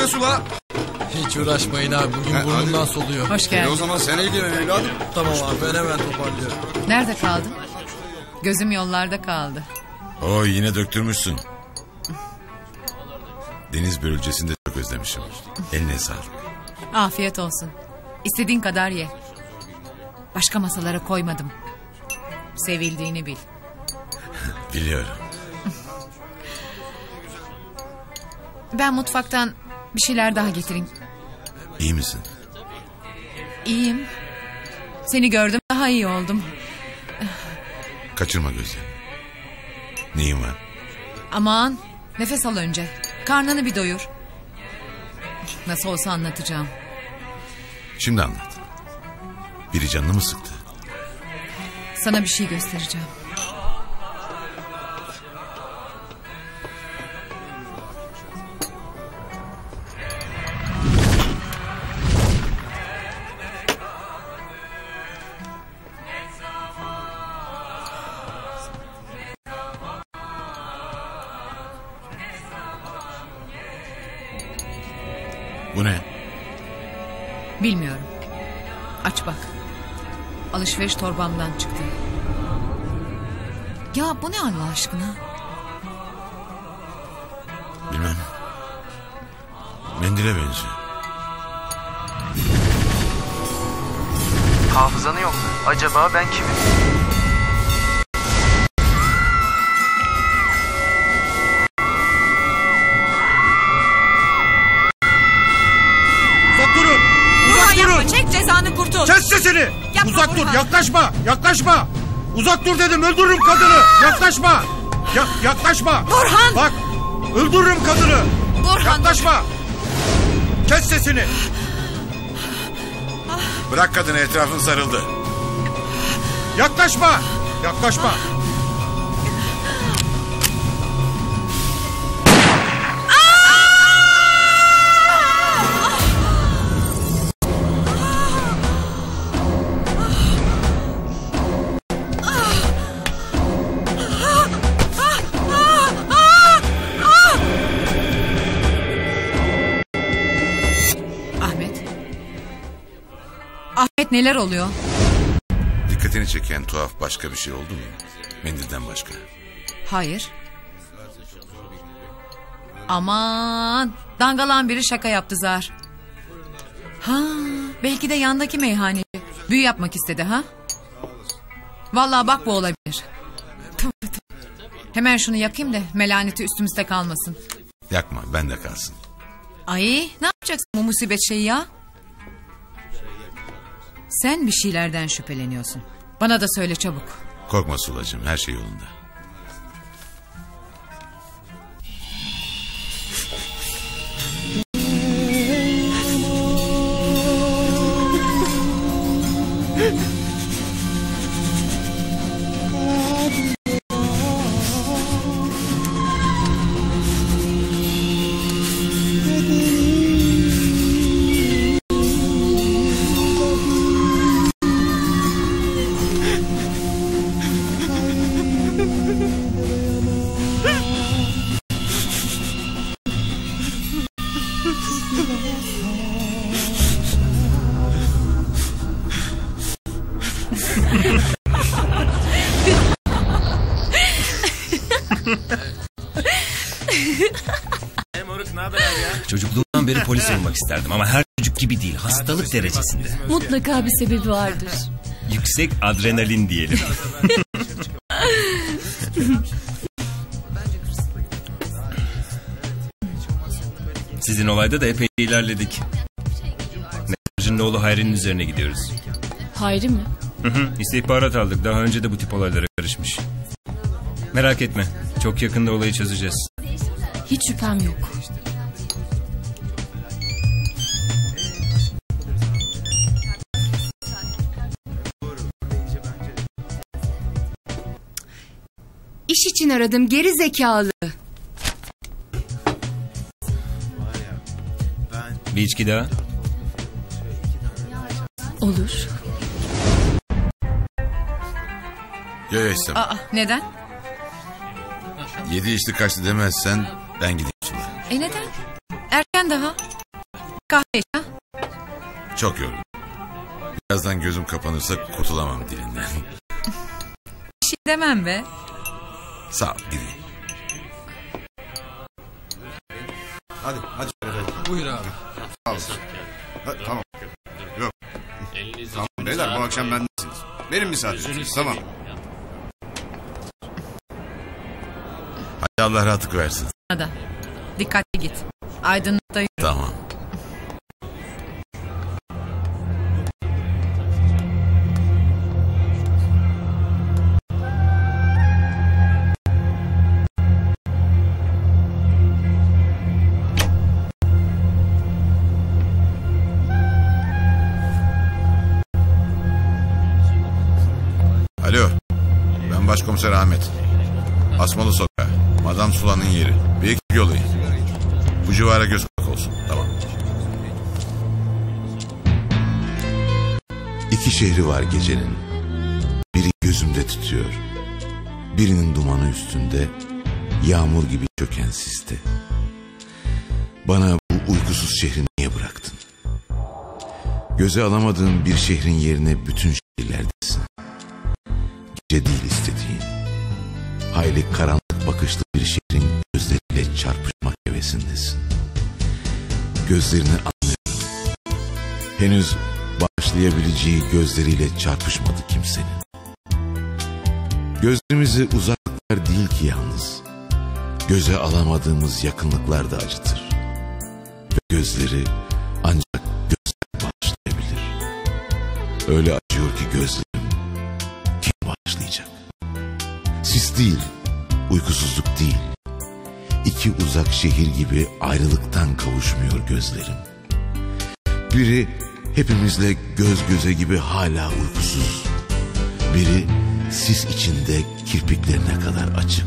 Sula. Hiç uğraşmayın abi, bugün ha, burnumdan hadi. Soluyor. Hoş geldin. E o zaman sen gidiyorsun evladım. Tamam abi, ben hemen toparlıyorum. Nerede kaldın? Gözüm yollarda kaldı. Oy, yine döktürmüşsün. Deniz börülcesini de çok özlemişim. Eline sağlık. Afiyet olsun. İstediğin kadar ye. Başka masalara koymadım. Sevildiğini bil. Biliyorum. Ben mutfaktan bir şeyler daha getireyim. İyi misin? İyiyim. Seni gördüm, daha iyi oldum. Kaçırma gözlerini. Neyin var? Aman, nefes al önce. Karnını bir doyur. Nasıl olsa anlatacağım. Şimdi anlat. Biri canını mı sıktı? Sana bir şey göstereceğim. Bu ne? Bilmiyorum. Aç bak. Alışveriş torbamdan çıktı. Ya bu ne Allah aşkına? Bilmem. Mendile benziyor. Hafızanı yok mu? Acaba ben kimim? Uzak durun! Uzak durun! Yapma, çek cezanı, kurtul! Kes sesini! Yapma, uzak Burhan. Dur! Yaklaşma! Yaklaşma! Uzak dur dedim! Öldürürüm kadını! Yaklaşma! Ya, yaklaşma! Burhan! Bak! Öldürürüm kadını! Burhan! Yaklaşma! Dur. Kes sesini! Bırak kadını, etrafın sarıldı. Yaklaşma! Yaklaşma! Neler oluyor? Dikkatini çeken tuhaf başka bir şey oldu mu? Mendilden başka. Hayır. Aman, dangalan biri şaka yaptı zar. Ha, belki de yandaki meyhaneci büyü yapmak istedi ha? Vallahi bak, bu olabilir. Hemen şunu yakayım da melaneti üstümüzde kalmasın. Yakma, bende kalsın. Ay, ne yapacaksın bu musibet şeyi ya? Sen bir şeylerden şüpheleniyorsun. Bana da söyle çabuk. Korkma Sulacığım, her şey yolunda. Çocukluğumdan beri polis olmak isterdim ama her çocuk gibi değil, hastalık derecesinde. Mutlaka bir sebebi vardır. Yüksek adrenalin diyelim. Sizin olayda da epey ilerledik. Mesajın oğlu Hayri'nin üzerine gidiyoruz. Hayri mi? Hı hı, istihbarat aldık. Daha önce de bu tip olaylara karışmış. Merak etme, çok yakında olayı çözeceğiz. Hiç şüphem yok. İş için aradım geri zekalı. Bir içki daha. Olur. Yo yo istemem. Aa, neden? Yedi içti kaçtı demezsen ben gideyim Sula. E neden? Erken daha. Kahve ha? Çok yorgun. Birazdan gözüm kapanırsa kurtulamam dilinden. Bir şey demem be. Sağ ol, gideyim. Hadi, hadi. Buyur abi. Sağ ol. Ha, tamam. Yok. Tamam beyler, bu akşam bendesiniz. Benim misafirim. Tamam. Hadi Allah rahatlık versin. Hadi. Dikkatli git. Aydınlıkta yürü. Tamam. Alo, ben Başkomiser Ahmet. Asmalı Sokağı, Madam Sula'nın yeri. Büyük bir olayı. Bu civara göz kulak olsun, tamam. İki şehri var gecenin. Biri gözümde tutuyor. Birinin dumanı üstünde, yağmur gibi çöken siste. Bana bu uykusuz şehri niye bıraktın? Göze alamadığın bir şehrin yerine bütün şehirlerdesin. Gece değil istediğin. Hayli karanlık bakışlı bir şehrin gözleriyle çarpışma hevesindesin. Gözlerini anlıyorum. Henüz başlayabileceği gözleriyle çarpışmadı kimsenin. Gözlerimizi uzaklar değil ki yalnız. Göze alamadığımız yakınlıklar da acıtır. Ve gözleri ancak gözler bağışlayabilir. Öyle acıyor ki gözlerim, kim bağışlayacak? Sis değil, uykusuzluk değil. İki uzak şehir gibi ayrılıktan kavuşmuyor gözlerim. Biri hepimizle göz göze gibi hala uykusuz. Biri sis içinde kirpiklerine kadar açık.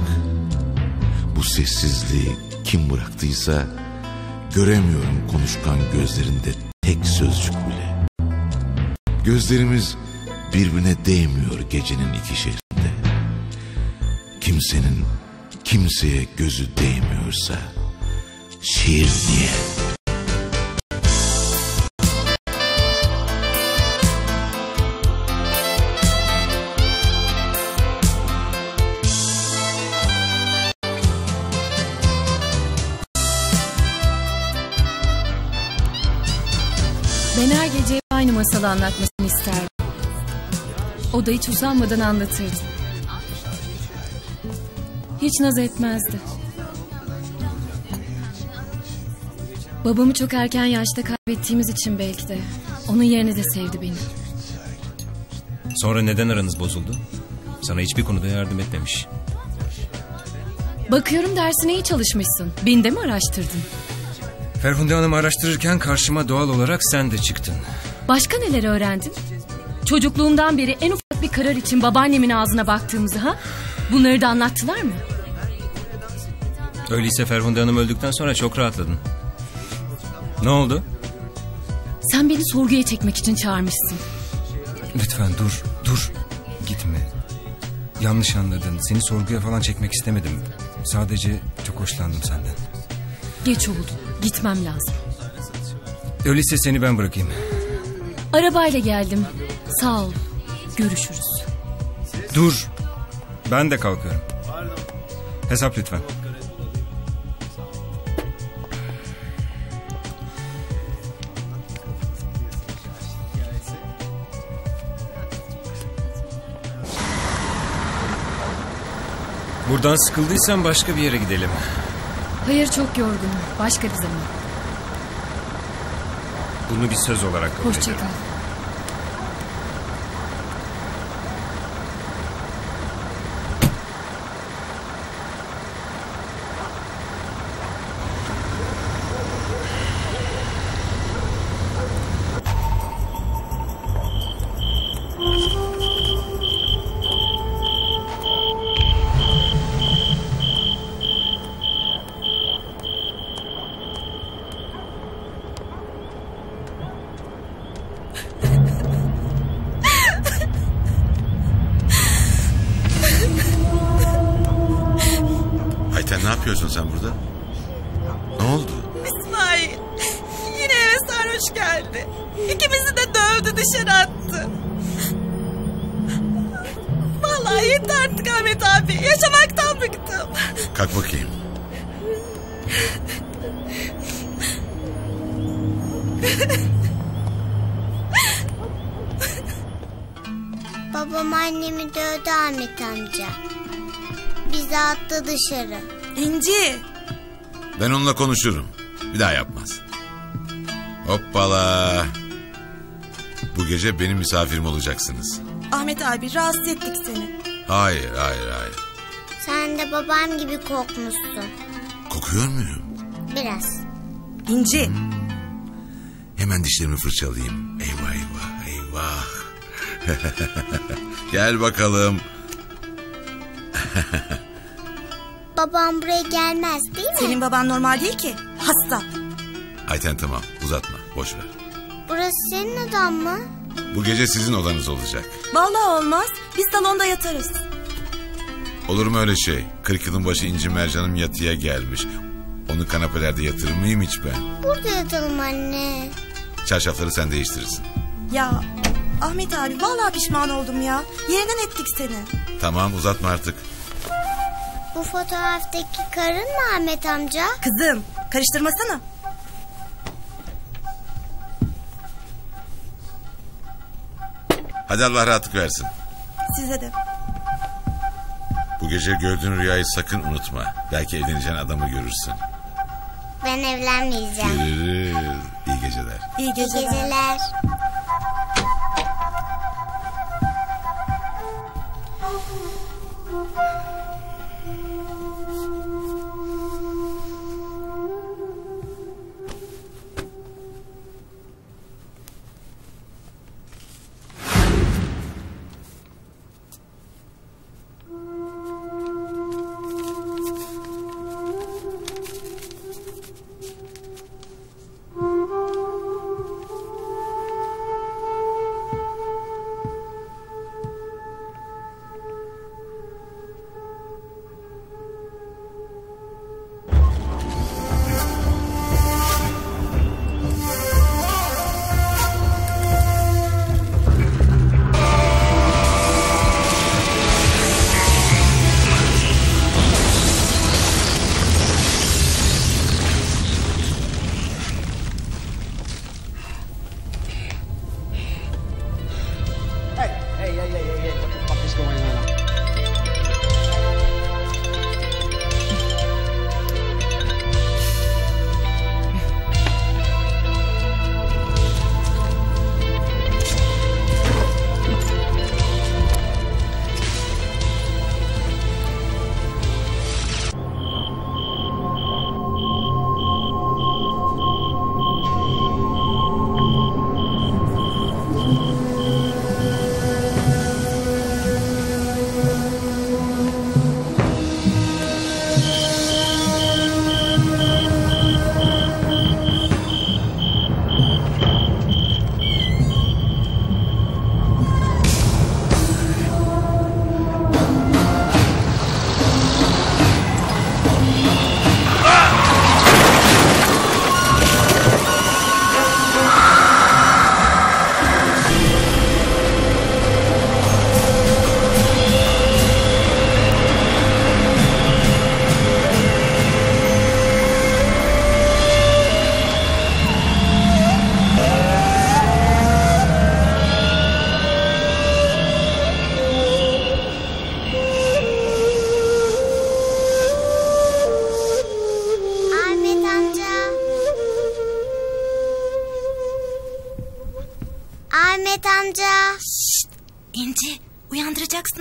Bu sessizliği kim bıraktıysa göremiyorum konuşkan gözlerinde tek sözcük bile. Gözlerimiz birbirine değmiyor gecenin iki şehrinde. Kimsenin kimseye gözü değmiyorsa şiir niye? Ben her gece aynı masalı anlatmasını isterdim. O da hiç uzanmadan anlatırdı. Hiç naz etmezdi. Babamı çok erken yaşta kaybettiğimiz için belki de. Onun yerine de sevdi beni. Sonra neden aranız bozuldu? Sana hiçbir konuda yardım etmemiş. Bakıyorum dersine iyi çalışmışsın. Beni de mi araştırdın? Ferhunde Hanım'ı araştırırken karşıma doğal olarak sen de çıktın. Başka neler öğrendin? Çocukluğumdan beri en ufak bir karar için babaannemin ağzına baktığımızı ha? Bunları da anlattılar mı? Öyleyse Ferhunde Hanım öldükten sonra çok rahatladın. Ne oldu? Sen beni sorguya çekmek için çağırmışsın. Lütfen dur, dur. Gitme. Yanlış anladın. Seni sorguya falan çekmek istemedim. Sadece çok hoşlandım senden. Geç oldu. Gitmem lazım. Öyleyse seni ben bırakayım. Arabayla geldim. Sağ ol. Görüşürüz. Dur. Ben de kalkıyorum. Hesap lütfen. Buradan sıkıldıysan başka bir yere gidelim. Hayır, çok yorgunum. Başka bir zaman. Bunu bir söz olarak kabul ederim. Hoşça kal. Dışarı. İnci. Ben onunla konuşurum. Bir daha yapmaz. Hoppala. Bu gece benim misafirim olacaksınız. Ahmet abi, rahatsız ettik seni. Hayır hayır hayır. Sen de babam gibi kokmuşsun. Kokuyor muyum? Biraz. İnci. Hmm. Hemen dişlerimi fırçalayayım. Eyvah eyvah eyvah. Gel bakalım. Babam buraya gelmez değil mi? Senin baban normal değil ki. Hasta. Ayten tamam, uzatma, boş ver. Burası senin odan mı? Bu gece sizin odanız olacak. Vallahi olmaz. Biz salonda yatarız. Olur mu öyle şey? Kırk yılın başı İncim Ercan'ım yatıya gelmiş. Onu kanapelerde yatırır mıyım hiç ben? Burada yatalım anne. Çarşafları sen değiştirirsin. Ya Ahmet abi vallahi pişman oldum ya. Yerinden ettik seni. Tamam uzatma artık. Bu fotoğraftaki karın mı Ahmet amca? Kızım karıştırmasana. Hadi Allah rahatlık versin. Size de. Bu gece gördüğün rüyayı sakın unutma. Belki evleneceğin adamı görürsün. Ben evlenmeyeceğim. Görürüz. İyi geceler. İyi geceler. İyi geceler.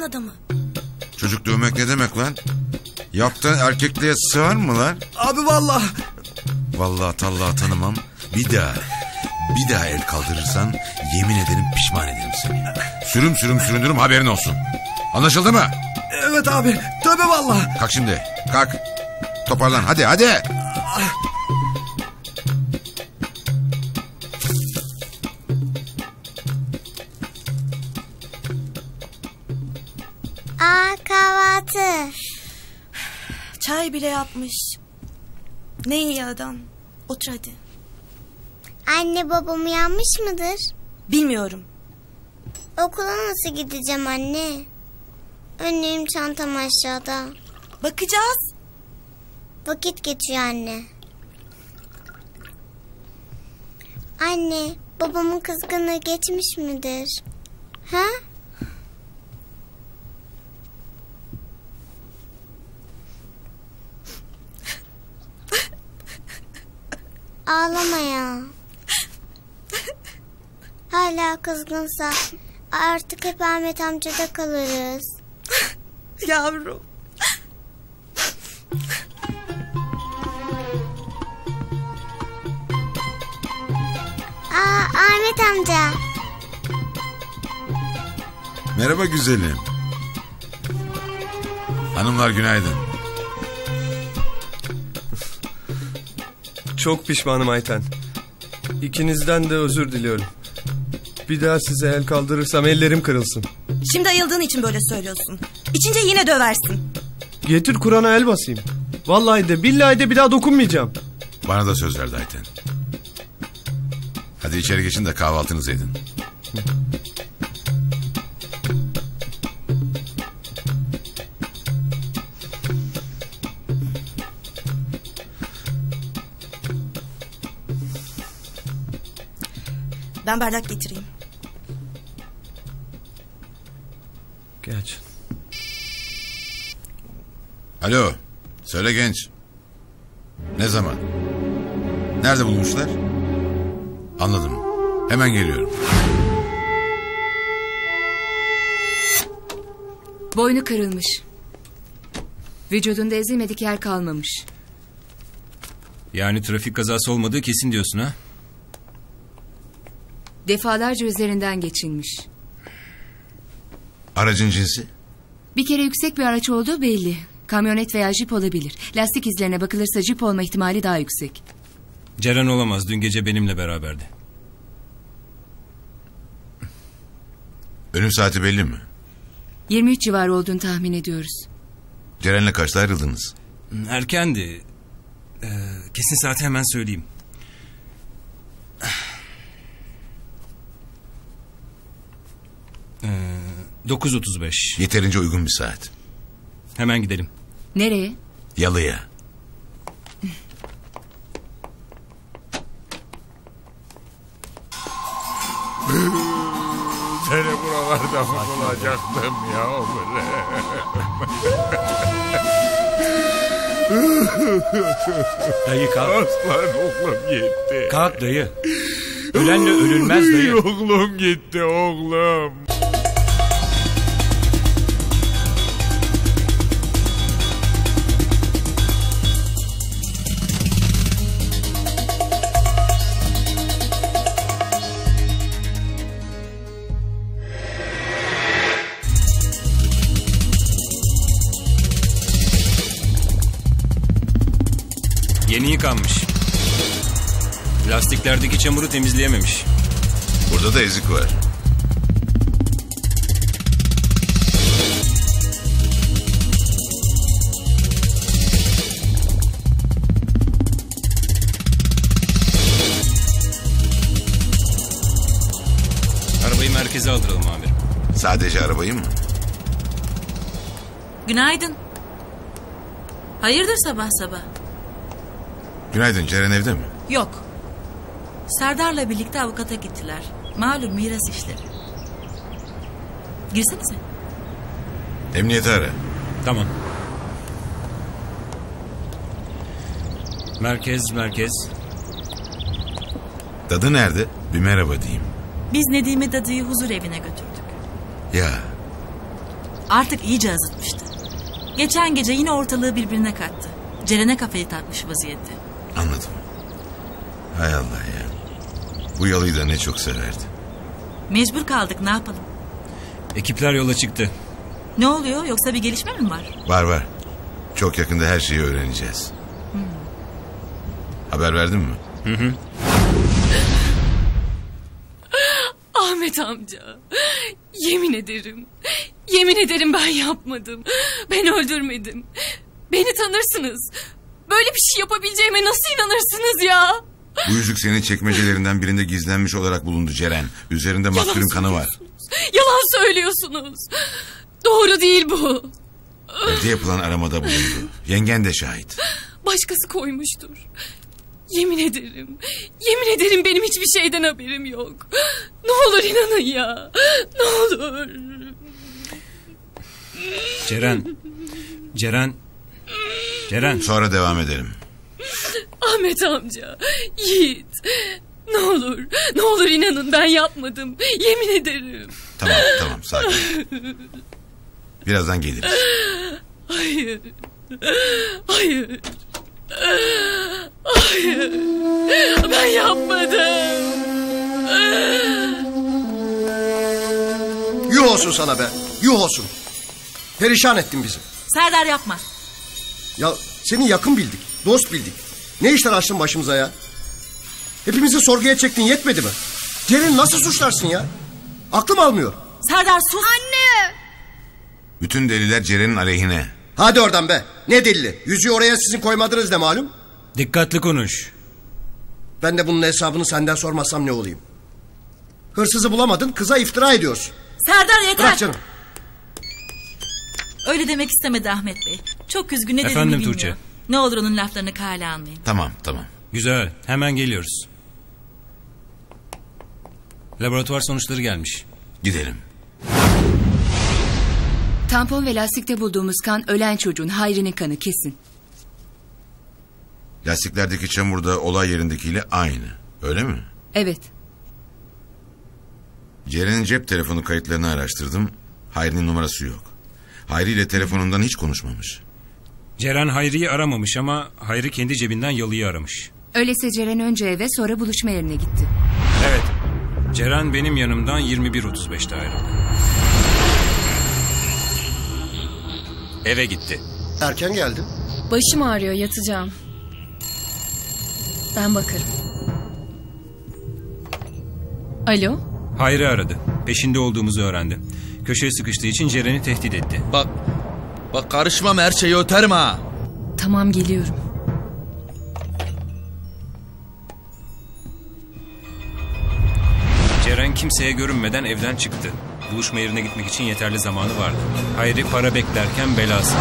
Adamı. Çocuk dövmek ne demek lan? Yaptığın erkekliğe sığar mı lan? Abi vallahi. Vallahi tallahi tanımam. Bir daha, bir daha el kaldırırsan yemin ederim pişman ederim seni. Sürüm sürüm süründürüm haberin olsun. Anlaşıldı mı? Evet abi. Tövbe vallahi. Kalk şimdi. Kalk. Toparlan hadi hadi. Çay bile yapmış. Ne iyi adam. Otur hadi. Anne babam uyanmış mıdır? Bilmiyorum. Okula nasıl gideceğim anne? Önlüğüm çantam aşağıda. Bakacağız. Vakit geçiyor anne. Anne babamın kızgınlığı geçmiş midir? Ha? Ağlama ya. Hala kızgınsa artık hep Ahmet amcada kalırız. Yavrum. Aa, Ahmet amca. Merhaba güzelim. Hanımlar günaydın. Çok pişmanım Ayten. İkinizden de özür diliyorum. Bir daha size el kaldırırsam ellerim kırılsın. Şimdi ayıldığın için böyle söylüyorsun. İçince yine döversin. Getir Kur'an'a el basayım. Vallahi de billahi de bir daha dokunmayacağım. Bana da söz verdi Ayten. Hadi içeri geçin de kahvaltınızı edin. Ben bardak getireyim. Geç. Alo. Söyle genç. Ne zaman? Nerede bulmuşlar? Anladım. Hemen geliyorum. Boynu kırılmış. Vücudunda ezilmedik yer kalmamış. Yani trafik kazası olmadığı kesin diyorsun ha? Defalarca üzerinden geçilmiş. Aracın cinsi? Bir kere yüksek bir araç olduğu belli. Kamyonet veya jip olabilir. Lastik izlerine bakılırsa jip olma ihtimali daha yüksek. Ceren olamaz. Dün gece benimle beraberdi. Ölüm saati belli mi? yirmi üç civarı olduğunu tahmin ediyoruz. Ceren'le kaçta ayrıldınız? Erkendi. Ee, kesin saati hemen söyleyeyim. dokuz otuz beş. Yeterince uygun bir saat. Hemen gidelim. Nereye? Yalıya. Seni buralarda mı bulacaktım ya? Dayı kalk. Aslan oğlum gitti. Kalk dayı. Ölenle ölünmez dayı. Oğlum gitti oğlum. Yeni yıkanmış. Lastiklerdeki çamuru temizleyememiş. Burada da ezik var. Arabayı merkeze aldıralım amirim. Sadece arabayı mı? Günaydın. Hayırdır sabah sabah? Günaydın. Ceren evde mi? Yok. Serdar'la birlikte avukata gittiler. Malum miras işleri. Girsenize. Emniyeti ara. Tamam. Merkez, merkez. Dadı nerede? Bir merhaba diyeyim. Biz Nedime dadıyı huzur evine götürdük. Ya. Artık iyice azıtmıştı. Geçen gece yine ortalığı birbirine kattı. Ceren'e kafayı takmış vaziyette. Anladım. Hay Allah ya. Bu yalıyı da ne çok severdi. Mecbur kaldık, ne yapalım? Ekipler yola çıktı. Ne oluyor, yoksa bir gelişme mi var? Var var. Çok yakında her şeyi öğreneceğiz. Hmm. Haber verdin mi? Hı hı. Ahmet amca. Yemin ederim. Yemin ederim ben yapmadım. Ben öldürmedim. Beni tanırsınız. Böyle bir şey yapabileceğime nasıl inanırsınız ya? Bu yüzük senin çekmecelerinden birinde gizlenmiş olarak bulundu Ceren. Üzerinde maktulün kanı var. Yalan söylüyorsunuz. Doğru değil bu. Evde yapılan aramada bulundu. Yengen de şahit. Başkası koymuştur. Yemin ederim. Yemin ederim benim hiçbir şeyden haberim yok. Ne olur inanın ya. Ne olur. Ceren. Ceren. Ceren. Sonra devam edelim. Ahmet amca, Yiğit. Ne olur, ne olur inanın ben yapmadım. Yemin ederim. Tamam, tamam, sakin. Birazdan geliriz. Hayır. Hayır. Hayır. Ben yapmadım. Yuh olsun sana be. Yuh olsun. Perişan ettin bizi. Serdar yapma. Ya seni yakın bildik, dost bildik. Ne işler açtın başımıza ya? Hepimizi sorguya çektin, yetmedi mi? Ceren'i nasıl suçlarsın ya? Aklım almıyor. Serdar sus. Anne! Bütün deliller Ceren'in aleyhine. Hadi oradan be. Ne delili? Yüzüğü oraya sizin koymadınız ne malum? Dikkatli konuş. Ben de bunun hesabını senden sormasam ne olayım? Hırsızı bulamadın, kıza iftira ediyorsun. Serdar yeter. Bırak canım. Öyle demek istemedi Ahmet Bey. Çok üzgün, ne dediğini bilmiyor. Efendim Tuğçe. Ne olur onun laflarını kale almayın. Tamam tamam. Güzel, hemen geliyoruz. Laboratuvar sonuçları gelmiş. Gidelim. Tampon ve lastikte bulduğumuz kan ölen çocuğun, Hayri'nin kanı kesin. Lastiklerdeki çamur da olay yerindekiyle aynı, öyle mi? Evet. Ceren'in cep telefonu kayıtlarını araştırdım. Hayri'nin numarası yok. Hayri ile telefonundan hiç konuşmamış. Ceren Hayri'yi aramamış ama Hayri kendi cebinden Yalı'yı aramış. Öyleyse Ceren önce eve, sonra buluşma yerine gitti. Evet. Ceren benim yanımdan yirmi bir otuz beşte ayrıldı. Eve gitti. Erken geldim. Başım ağrıyor, yatacağım. Ben bakarım. Alo? Hayri aradı. Peşinde olduğumuzu öğrendi. Köşeye sıkıştığı için Ceren'i tehdit etti. Bak, bak karışmam, her şeyi öterim ha. Tamam, geliyorum. Ceren kimseye görünmeden evden çıktı. Buluşma yerine gitmek için yeterli zamanı vardı. Hayri para beklerken belası.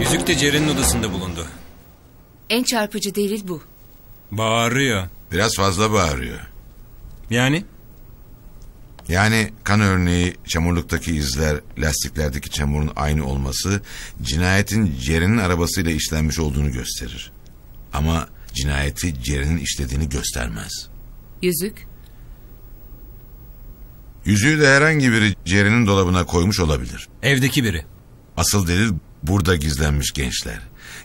Yüzük de Ceren'in odasında bulundu. En çarpıcı delil bu. Bağırıyor. Biraz fazla bağırıyor. Yani? Yani kan örneği, çamurluktaki izler, lastiklerdeki çamurun aynı olması cinayetin Ceren'in arabasıyla işlenmiş olduğunu gösterir. Ama cinayeti Ceren'in işlediğini göstermez. Yüzük? Yüzüğü de herhangi biri Ceren'in dolabına koymuş olabilir. Evdeki biri. Asıl delil burada gizlenmiş gençler.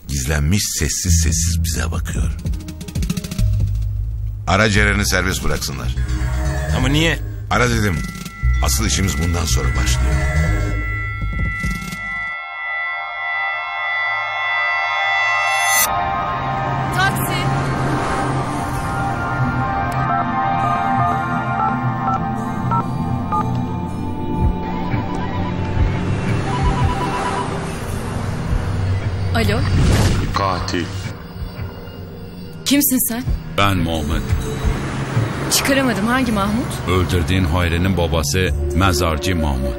Gizlenmiş, sessiz sessiz bize bakıyor. Ara Ceren'i, serbest bıraksınlar. Ama niye? Ara dedim. Asıl işimiz bundan sonra başlıyor. Taksi. Alo. Katil. Kimsin sen? Ben Mahmut. Çıkaramadım, hangi Mahmut? Öldürdüğün Hayri'nin babası mezarcı Mahmut.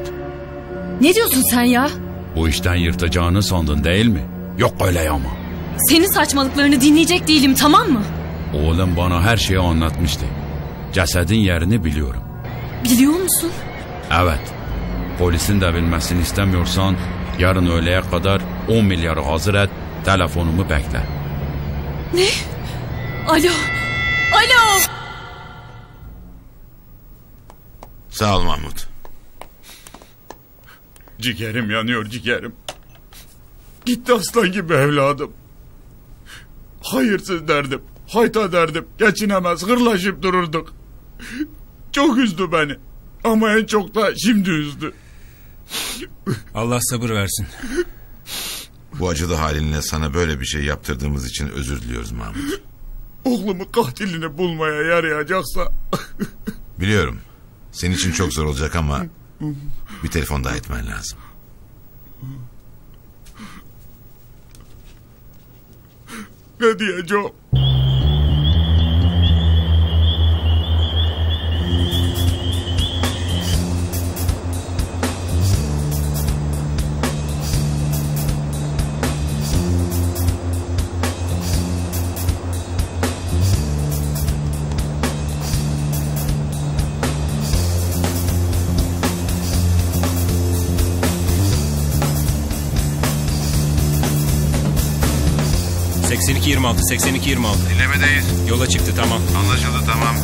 Ne diyorsun sen ya? Bu işten yırtacağını sandın değil mi? Yok öyle ama. Senin saçmalıklarını dinleyecek değilim, tamam mı? Oğlum bana her şeyi anlatmıştı. Cesedin yerini biliyorum. Biliyor musun? Evet. Polisin de bilmesini istemiyorsan yarın öğleye kadar on milyarı hazır et, telefonumu bekle. Ne? Alo. Alo. Sağ ol Mahmut. Ciğerim yanıyor, ciğerim. Gitti aslan gibi evladım. Hayırsız derdim, hayta derdim, geçinemez, hırlaşıp dururduk. Çok üzdü beni. Ama en çok da şimdi üzdü. Allah sabır versin. Bu acılı halinle sana böyle bir şey yaptırdığımız için özür diliyoruz Mahmut. Oğlumu katilini bulmaya yarayacaksa... Biliyorum. Senin için çok zor olacak ama bir telefon daha etmen lazım. Ne diyeceğim? seksen iki yirmi altı, seksen iki yirmi altı. Dinlemedeyiz. Yola çıktı, tamam. Anlaşıldı, tamam.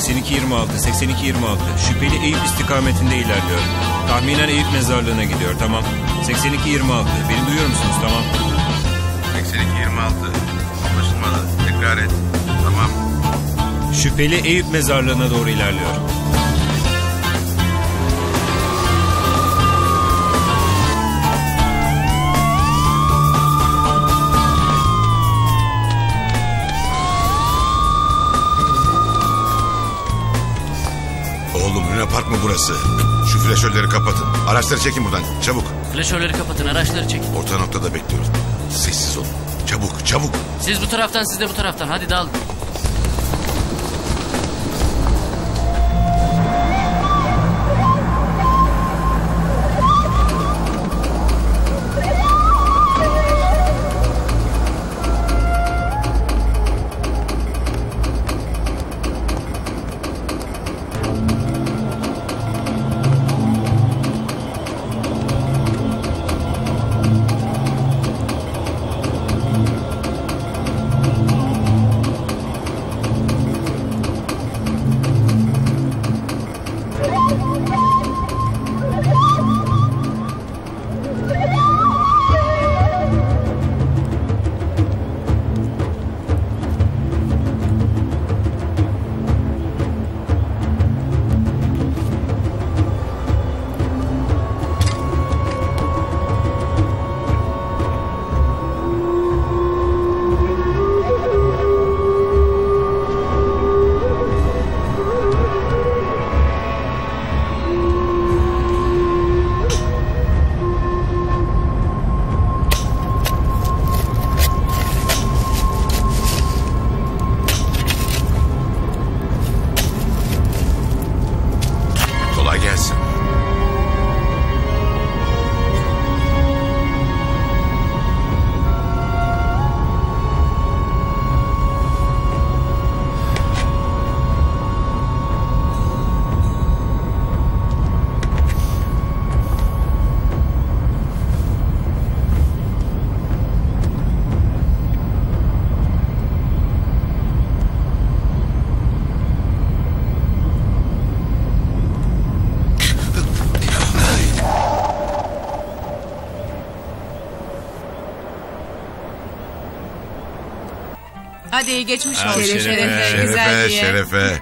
seksen iki yirmi altı, seksen iki yirmi altı. Şüpheli Eyüp istikametinde ilerliyor. Tahminen Eyüp mezarlığına gidiyor, tamam. seksen iki yirmi altı, beni duyuyor musunuz, tamam. seksen iki yirmi altı, anlaşılmadı, tekrar et, tamam. Şüpheli Eyüp mezarlığına doğru ilerliyor. Park mı burası? Şu flaşörleri kapatın. Araçları çekin buradan. Çabuk. Flaşörleri kapatın. Araçları çekin. Orta noktada bekliyoruz. Sessiz olun. Çabuk. Çabuk. Siz bu taraftan, siz de bu taraftan. Hadi dal. Hadi geçmiş olsun. Şerefe, şerefe, güzel şerefe, şerefe.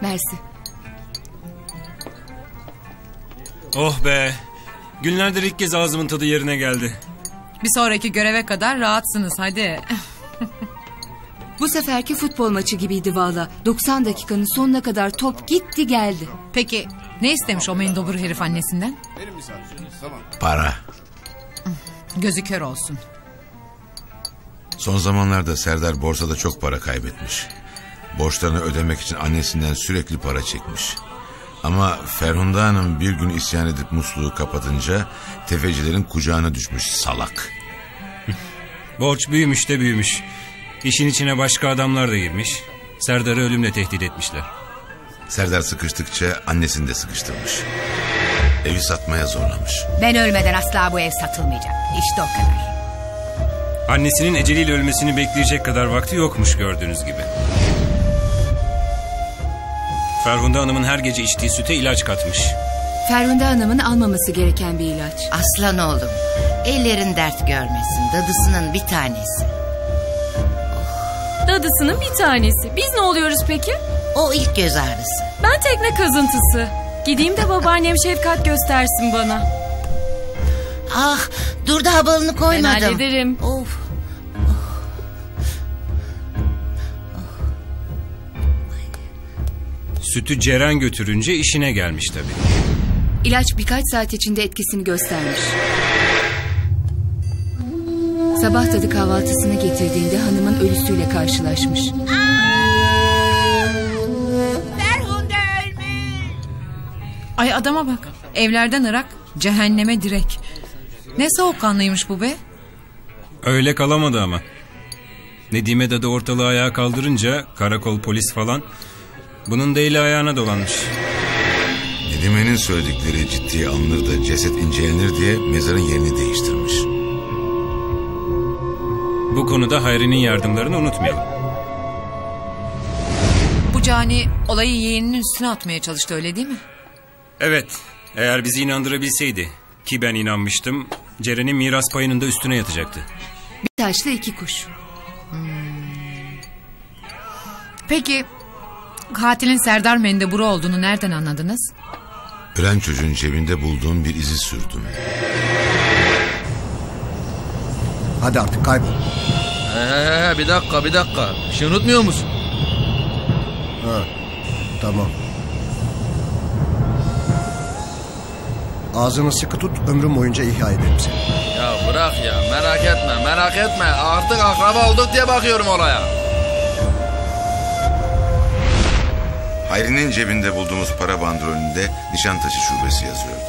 Mersi. Oh be. Günlerdir ilk kez ağzımın tadı yerine geldi. Bir sonraki göreve kadar rahatsınız hadi. Bu seferki futbol maçı gibiydi valla. doksan dakikanın sonuna kadar top gitti geldi. Peki... Ne istemiş o mendobur herif annesinden? Para. Gözü kör olsun. Son zamanlarda Serdar borsada çok para kaybetmiş. Borçlarını ödemek için annesinden sürekli para çekmiş. Ama Ferhunde Hanım bir gün isyan edip musluğu kapatınca tefecilerin kucağına düşmüş salak. Borç büyümüş de büyümüş. İşin içine başka adamlar da girmiş. Serdar'ı ölümle tehdit etmişler. Serdar sıkıştıkça annesini de sıkıştırmış. Evi satmaya zorlamış. Ben ölmeden asla bu ev satılmayacak. İşte o kadar. Annesinin eceliyle ölmesini bekleyecek kadar vakti yokmuş gördüğünüz gibi. Ferhunde Hanım'ın her gece içtiği süte ilaç katmış. Ferhunde Hanım'ın almaması gereken bir ilaç. Aslan oğlum. Ellerin dert görmesin. Dadısının bir tanesi. Oh. Dadısının bir tanesi. Biz ne oluyoruz peki? O ilk göz ağrısı. Ben tekne kazıntısı. Gideyim de babaannem şefkat göstersin bana. Ah, dur daha balını koymadım. Ben hallederim. Of. Oh. Sütü Ceren götürünce işine gelmiş tabii. İlaç birkaç saat içinde etkisini göstermiş. Sabah tadı kahvaltısını getirdiğinde hanımın ölüsüyle karşılaşmış. Ay adama bak. Evlerden ırak, cehenneme direk. Ne soğukkanlıymış bu be. Öyle kalamadı ama. Nedime dadı ortalığı ayağa kaldırınca karakol, polis falan bunun da eli ayağına dolanmış. Nedime'nin söyledikleri ciddiye alınır da ceset incelenir diye mezarın yerini değiştirmiş. Bu konuda Hayri'nin yardımlarını unutmayalım. Bu cani olayı yeğeninin üstüne atmaya çalıştı, öyle değil mi? Evet, eğer bizi inandırabilseydi ki ben inanmıştım, Ceren'in miras payının da üstüne yatacaktı. Bir taşla iki kuş. Hmm. Peki katilin Serdar mendeburu olduğunu nereden anladınız? Ölen çocuğun cebinde bulduğum bir izi sürdüm. Hadi artık kaybol. Ee, bir dakika bir dakika. Bir şey unutmuyor musun? Ha, tamam. Ağzını sıkı tut, ömrüm boyunca ihya ederim seni. Ya bırak ya, merak etme merak etme. Artık akraba olduk diye bakıyorum olaya. Hayri'nin cebinde bulduğumuz para bandrolünde Nişantaşı şubesi yazıyordu.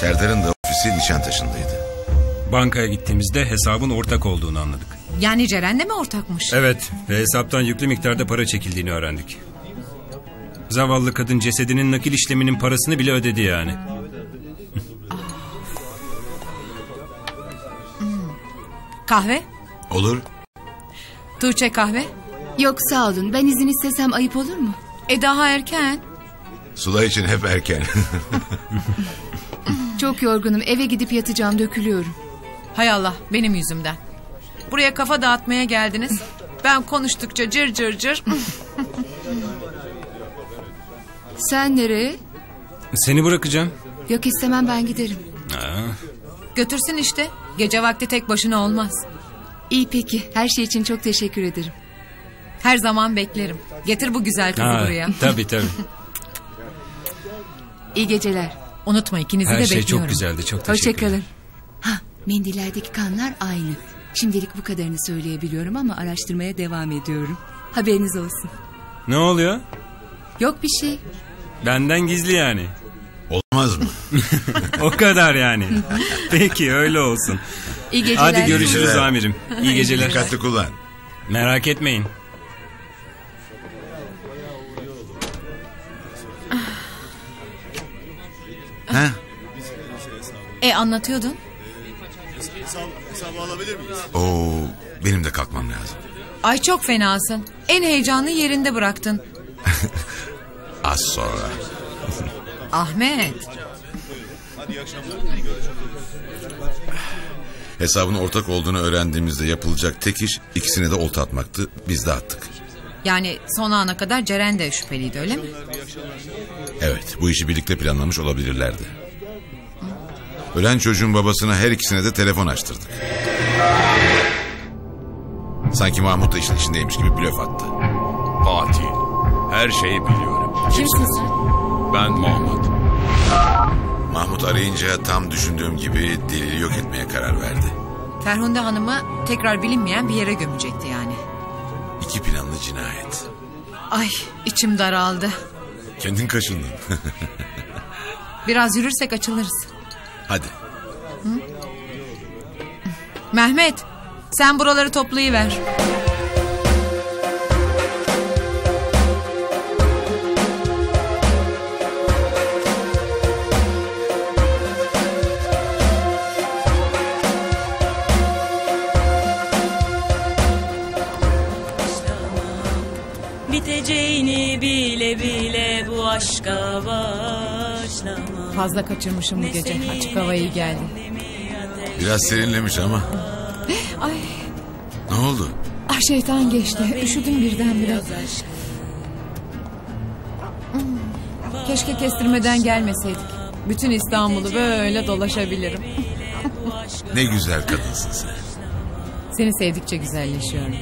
Serdar'ın da ofisi Nişantaşı'ndaydı. Bankaya gittiğimizde hesabın ortak olduğunu anladık. Yani Ceren de mi ortakmış? Evet, ve hesaptan yüklü miktarda para çekildiğini öğrendik. Zavallı kadın cesedinin nakil işleminin parasını bile ödedi yani. Kahve? Olur. Tuğçe kahve? Yok sağ olun, ben izin istesem ayıp olur mu? E daha erken. Sula için hep erken. Çok yorgunum, eve gidip yatacağım, dökülüyorum. Hay Allah, benim yüzümden. Buraya kafa dağıtmaya geldiniz. Ben konuştukça cır cır cır. Sen nereye? Seni bırakacağım. Yok istemem, ben giderim. Aa. Götürsün işte. Gece vakti tek başına olmaz. İyi peki, her şey için çok teşekkür ederim. Her zaman beklerim. Getir bu güzel kızı ha, buraya. Tabii tabii. İyi geceler. Unutma, ikinizi her de bekliyorum. Her şey çok güzeldi, çok teşekkür ederim. Hoşçakalın. Ha, mendillerdeki kanlar aynı. Şimdilik bu kadarını söyleyebiliyorum ama araştırmaya devam ediyorum. Haberiniz olsun. Ne oluyor? Yok bir şey. Benden gizli yani. Olmaz mı? O kadar yani. Peki öyle olsun. İyi geceler. Hadi görüşürüz amirim. İyi geceler. Dikkatli kullan. Merak etmeyin. Ha? E anlatıyordun. Hesabı alabilir miyiz? Oo, benim de kalkmam lazım. Ay çok fenasın. En heyecanlı yerinde bıraktın. Az sonra. Ahmet. Hesabın ortak olduğunu öğrendiğimizde yapılacak tek iş ikisine de olta atmaktı. Biz de attık. Yani son ana kadar Ceren de şüpheliydi, öyle mi? Evet, bu işi birlikte planlamış olabilirlerdi. Hı? Ölen çocuğun babasına her ikisine de telefon açtırdık. Sanki Mahmut da işin içindeymiş gibi blöf attı. Fatih, her şeyi biliyorum. Kimsin sen? Ben Mahmut. Mahmut arayınca tam düşündüğüm gibi delili yok etmeye karar verdi. Ferhunde Hanım'ı tekrar bilinmeyen bir yere gömecekti yani. İki planlı cinayet. Ay içim daraldı. Kendin kaşındın. Biraz yürürsek açılırız. Hadi. Hı? Mehmet, sen buraları toplayıver. Fazla kaçırmışım bu gece. Açık hava iyi geldi. Biraz serinlemiş ama. Ay. Ne oldu? Ah şeytan geçti. Üşüdüm birdenbire. Keşke kestirmeden gelmeseydik. Bütün İstanbul'u böyle dolaşabilirim. Ne güzel kadınsın sen. Seni sevdikçe güzelleşiyorum.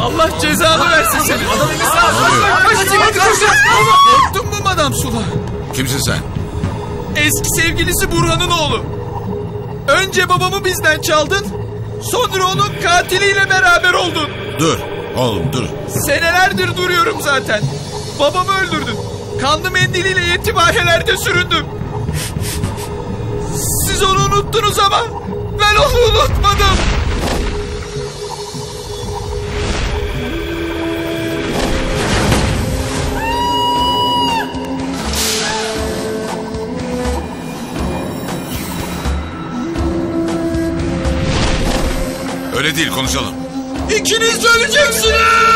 Allah cezanı versin seni. Adamı bir sağa koşun. Korktun mu Madam Sula? Kimsin sen? Eski sevgilisi Burhan'ın oğlu. Önce babamı bizden çaldın. Sonra onun katiliyle beraber oldun. Dur oğlum dur. Senelerdir duruyorum zaten. Babamı öldürdün. Kanlı mendiliyle yetimhanelerde süründüm. Siz onu unuttunuz ama ben onu unutmadım. Öyle değil, konuşalım. İkiniz de öleceksiniz.